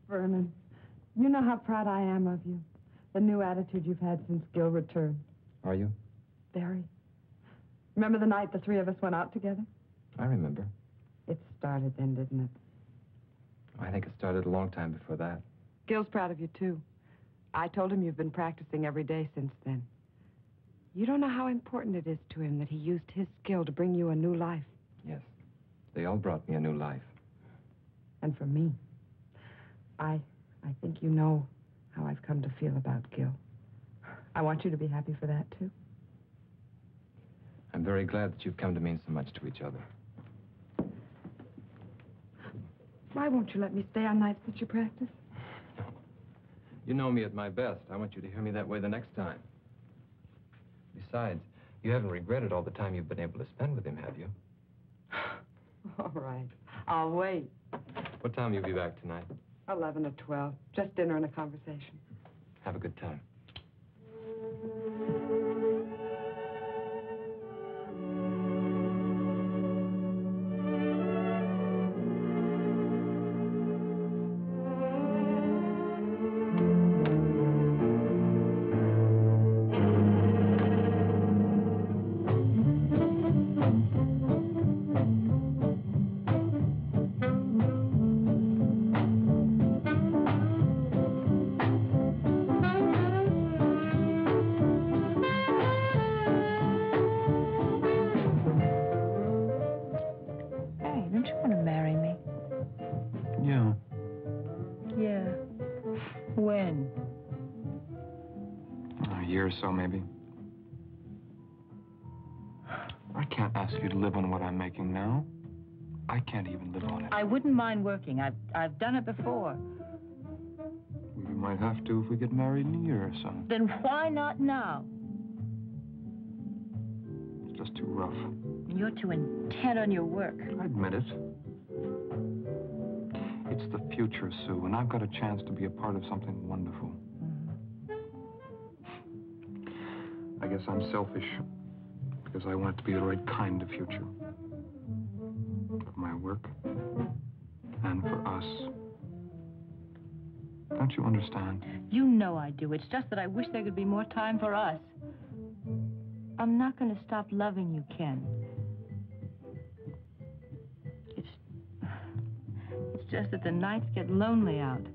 Vernon, you know how proud I am of you. The new attitude you've had since Gil returned. Are you? Very. Remember the night the three of us went out together? I remember. It started then, didn't it? I think it started a long time before that. Gil's proud of you, too. I told him you've been practicing every day since then. You don't know how important it is to him that he used his skill to bring you a new life. Yes. They all brought me a new life. And for me, I, I think you know how I've come to feel about Gil. I want you to be happy for that, too. I'm very glad that you've come to mean so much to each other. Why won't you let me stay on nights that you practice? No. You know me at my best. I want you to hear me that way the next time. Besides, you haven't regretted all the time you've been able to spend with him, have you? All right. I'll wait. What time will you be back tonight? eleven or twelve. Just dinner and a conversation. Have a good time. So maybe. I can't ask you to live on what I'm making now. I can't even live on it. I wouldn't mind working. I've, I've done it before. We might have to if we get married in a year or so. Then why not now? It's just too rough. You're too intent on your work. I admit it. It's the future, Sue, and I've got a chance to be a part of something wonderful. I guess I'm selfish, because I want it to be the right kind of future. For my work, and for us. Don't you understand? You know I do. It's just that I wish there could be more time for us. I'm not going to stop loving you, Ken. It's... It's just that the nights get lonely out.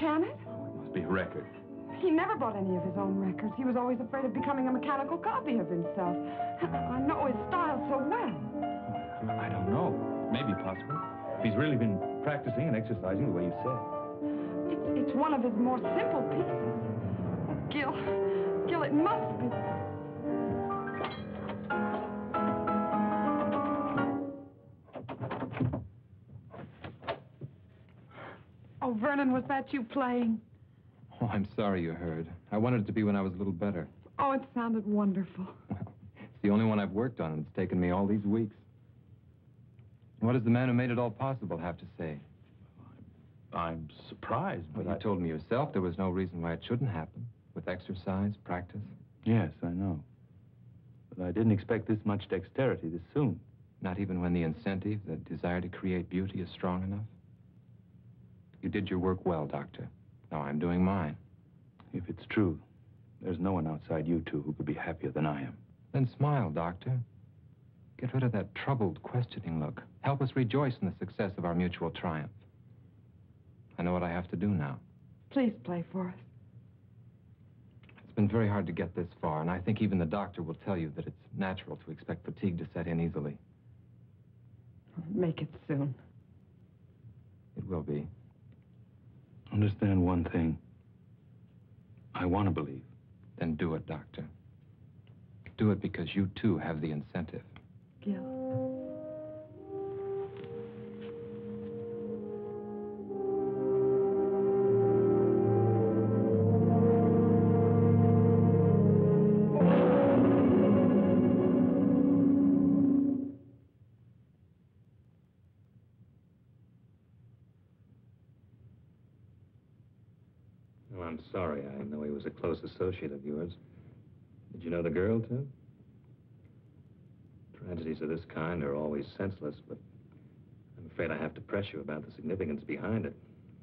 Can it? Oh, it must be a record. He never bought any of his own records. He was always afraid of becoming a mechanical copy of himself. I know his style so well. I don't know. Maybe possible. If he's really been practicing and exercising the way you said. It's, it's one of his more simple pieces. Gil, Gil, it must be. Oh, Vernon, was that you playing? Oh, I'm sorry you heard. I wanted it to be when I was a little better. Oh, it sounded wonderful. Well, it's the only one I've worked on, and it's taken me all these weeks. What does the man who made it all possible have to say? I'm surprised, but well, you I... told me yourself there was no reason why it shouldn't happen. With exercise, practice. Yes, I know. But I didn't expect this much dexterity this soon. Not even when the incentive, the desire to create beauty, is strong enough? You did your work well, Doctor. Now I'm doing mine. If it's true, there's no one outside you two who could be happier than I am. Then smile, Doctor. Get rid of that troubled, questioning look. Help us rejoice in the success of our mutual triumph. I know what I have to do now. Please play for us. It's been very hard to get this far, and I think even the doctor will tell you that it's natural to expect fatigue to set in easily. Make it soon. It will be. Understand one thing. I want to believe. Then do it, Doctor. Do it because you, too, have the incentive. Gil. Associate of yours. Did you know the girl, too? Tragedies of this kind are always senseless, but I'm afraid I have to press you about the significance behind it.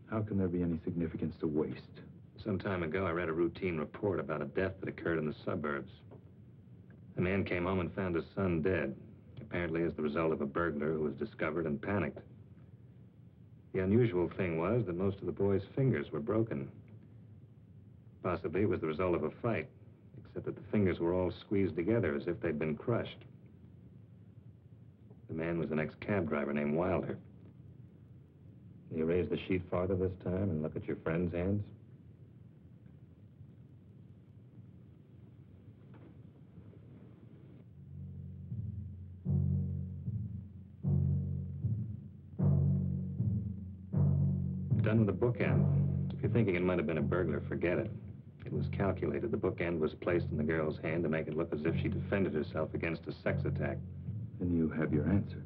How can there be any significance to waste? Some time ago, I read a routine report about a death that occurred in the suburbs. A man came home and found his son dead, apparently as the result of a burglar who was discovered and panicked. The unusual thing was that most of the boy's fingers were broken. Possibly it was the result of a fight, except that the fingers were all squeezed together as if they'd been crushed. The man was an ex-cab driver named Wilder. Will you raise the sheet farther this time and look at your friend's hands? Done with the bookend. If you're thinking it might have been a burglar, forget it. It was calculated. The bookend was placed in the girl's hand to make it look as if she defended herself against a sex attack. Then you have your answer.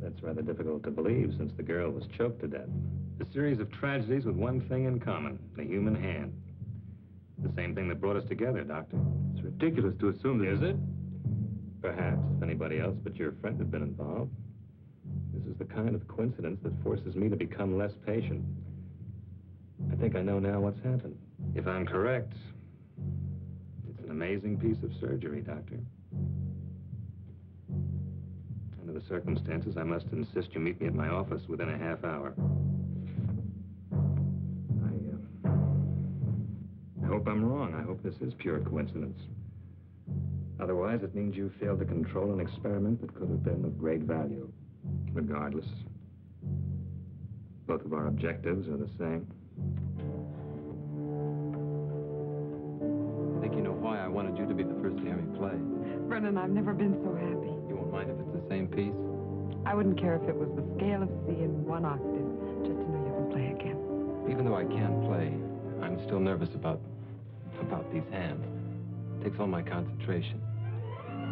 That's rather difficult to believe, since the girl was choked to death. A series of tragedies with one thing in common, the human hand. The same thing that brought us together, Doctor. It's ridiculous to assume that... Is it? Perhaps, if anybody else but your friend had been involved. This is the kind of coincidence that forces me to become less patient. I think I know now what's happened. If I'm correct, it's an amazing piece of surgery, Doctor. Under the circumstances, I must insist you meet me at my office within a half hour. I, uh, I hope I'm wrong. I hope this is pure coincidence. Otherwise, it means you failed to control an experiment that could have been of great value. Regardless, both of our objectives are the same. Wanted you to be the first to hear me play. Brennan, I've never been so happy. You won't mind if it's the same piece? I wouldn't care if it was the scale of C in one octave, just to know you can play again. Even though I can play, I'm still nervous about, about these hands. It takes all my concentration.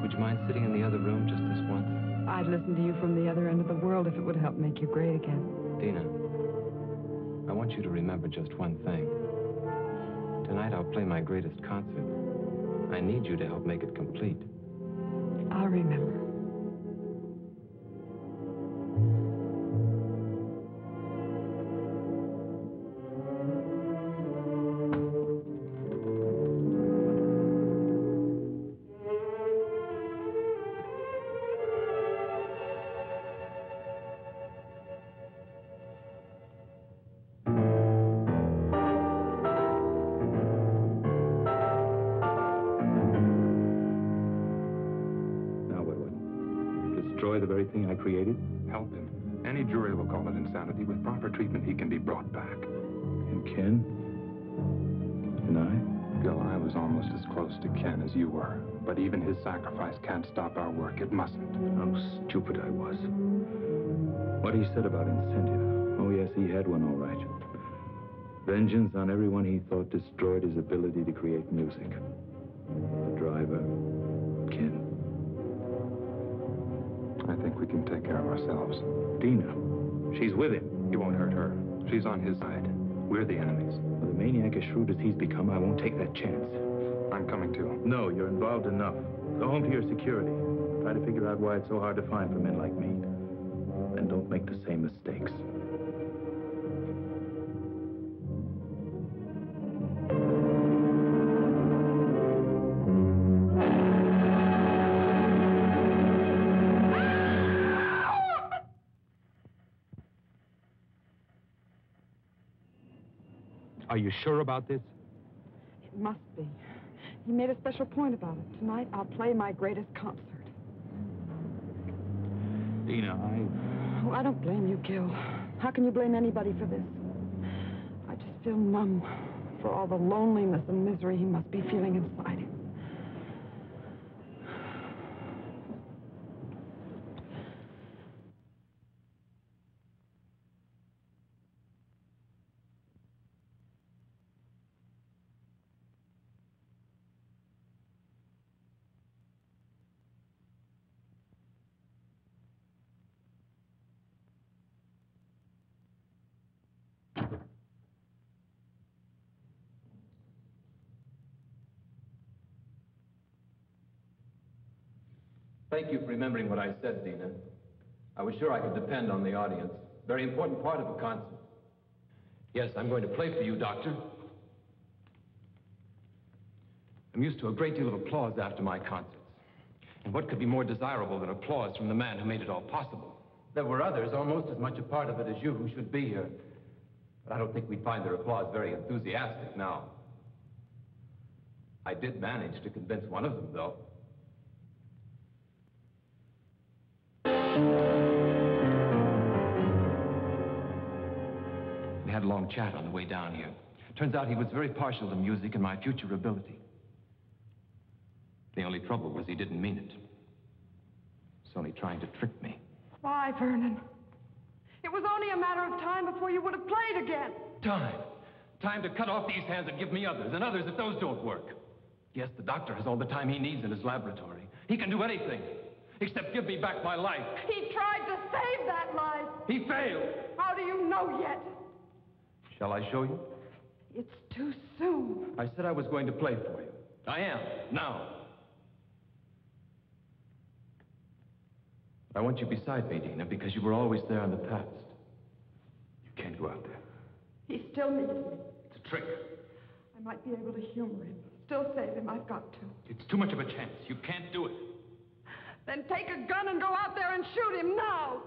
Would you mind sitting in the other room just this once? I'd listen to you from the other end of the world if it would help make you great again. Dina, I want you to remember just one thing. Tonight I'll play my greatest concert. I need you to help make it complete. I'll remember. Created? Help him. Any jury will call it insanity. With proper treatment, he can be brought back. And Ken? And I? Gil, I was almost as close to Ken as you were. But even his sacrifice can't stop our work. It mustn't. How stupid I was. What he said about incentive. Oh, yes, he had one, all right. Vengeance on everyone he thought destroyed his ability to create music. The driver, Ken. I think we can take care of ourselves. Dina, she's with him. He won't hurt her. She's on his side. We're the enemies. With a maniac as shrewd as he's become, I won't take that chance. I'm coming too. No, you're involved enough. Go home to your security. Try to figure out why it's so hard to find for men like me. Then don't make the same mistakes. Are you sure about this? It must be. He made a special point about it. Tonight, I'll play my greatest concert. Dina, I... Oh, I don't blame you, Gil. How can you blame anybody for this? I just feel numb for all the loneliness and misery he must be feeling inside him. Thank you for remembering what I said, Dina. I was sure I could depend on the audience. Very important part of a concert. Yes, I'm going to play for you, Doctor. I'm used to a great deal of applause after my concerts. And what could be more desirable than applause from the man who made it all possible? There were others almost as much a part of it as you who should be here. But I don't think we'd find their applause very enthusiastic now. I did manage to convince one of them, though. We had a long chat on the way down here. Turns out he was very partial to music and my future ability. The only trouble was he didn't mean it. It's only trying to trick me. Why, Vernon? It was only a matter of time before you would have played again. Time. Time to cut off these hands and give me others, and others if those don't work. Yes, the doctor has all the time he needs in his laboratory. He can do anything. Except give me back my life. He tried to save that life. He failed. How do you know yet? Shall I show you? It's too soon. I said I was going to play for you. I am, now. I want you beside me, Dina, because you were always there in the past. You can't go out there. He still needs me. It's a trick. I might be able to humor him. Still save him, I've got to. It's too much of a chance. You can't do it. Then take a gun and go out there and shoot him now!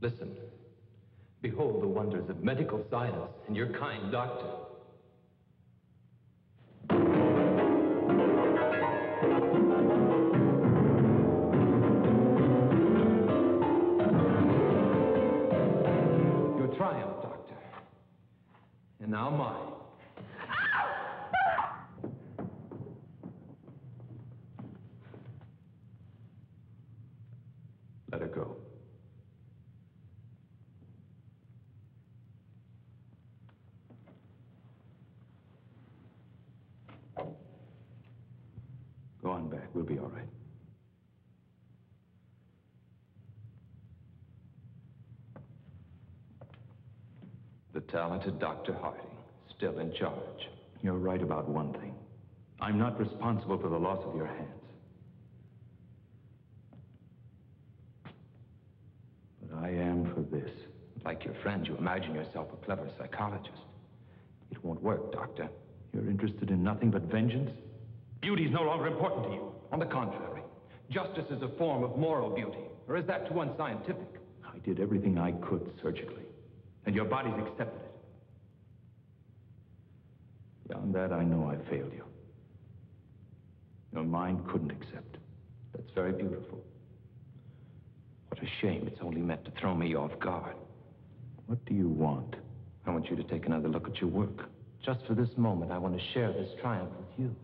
Listen. Behold the wonders of medical science and your kind doctor. Now mine. Let her go. Go on back. We'll be all right. The talented Doctor Harding. Still in charge. You're right about one thing. I'm not responsible for the loss of your hands. But I am for this. Like your friend, you imagine yourself a clever psychologist. It won't work, Doctor. You're interested in nothing but vengeance? Beauty's no longer important to you. On the contrary, justice is a form of moral beauty. Or is that too unscientific? I did everything I could surgically. And your body's accepted it. Beyond that, I know I failed you. Your mind couldn't accept. That's very beautiful. What a shame. It's only meant to throw me off guard. What do you want? I want you to take another look at your work. Just for this moment, I want to share this triumph with you.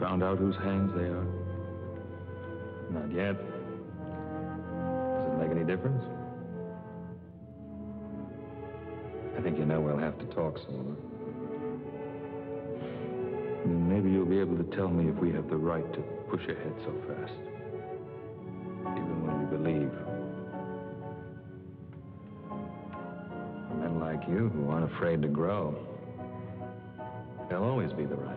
Found out whose hands they are? Not yet. Does it make any difference? I think you know we'll have to talk sooner. Maybe you'll be able to tell me if we have the right to push ahead so fast. Even when we believe. Men like you who aren't afraid to grow. There'll always be the right.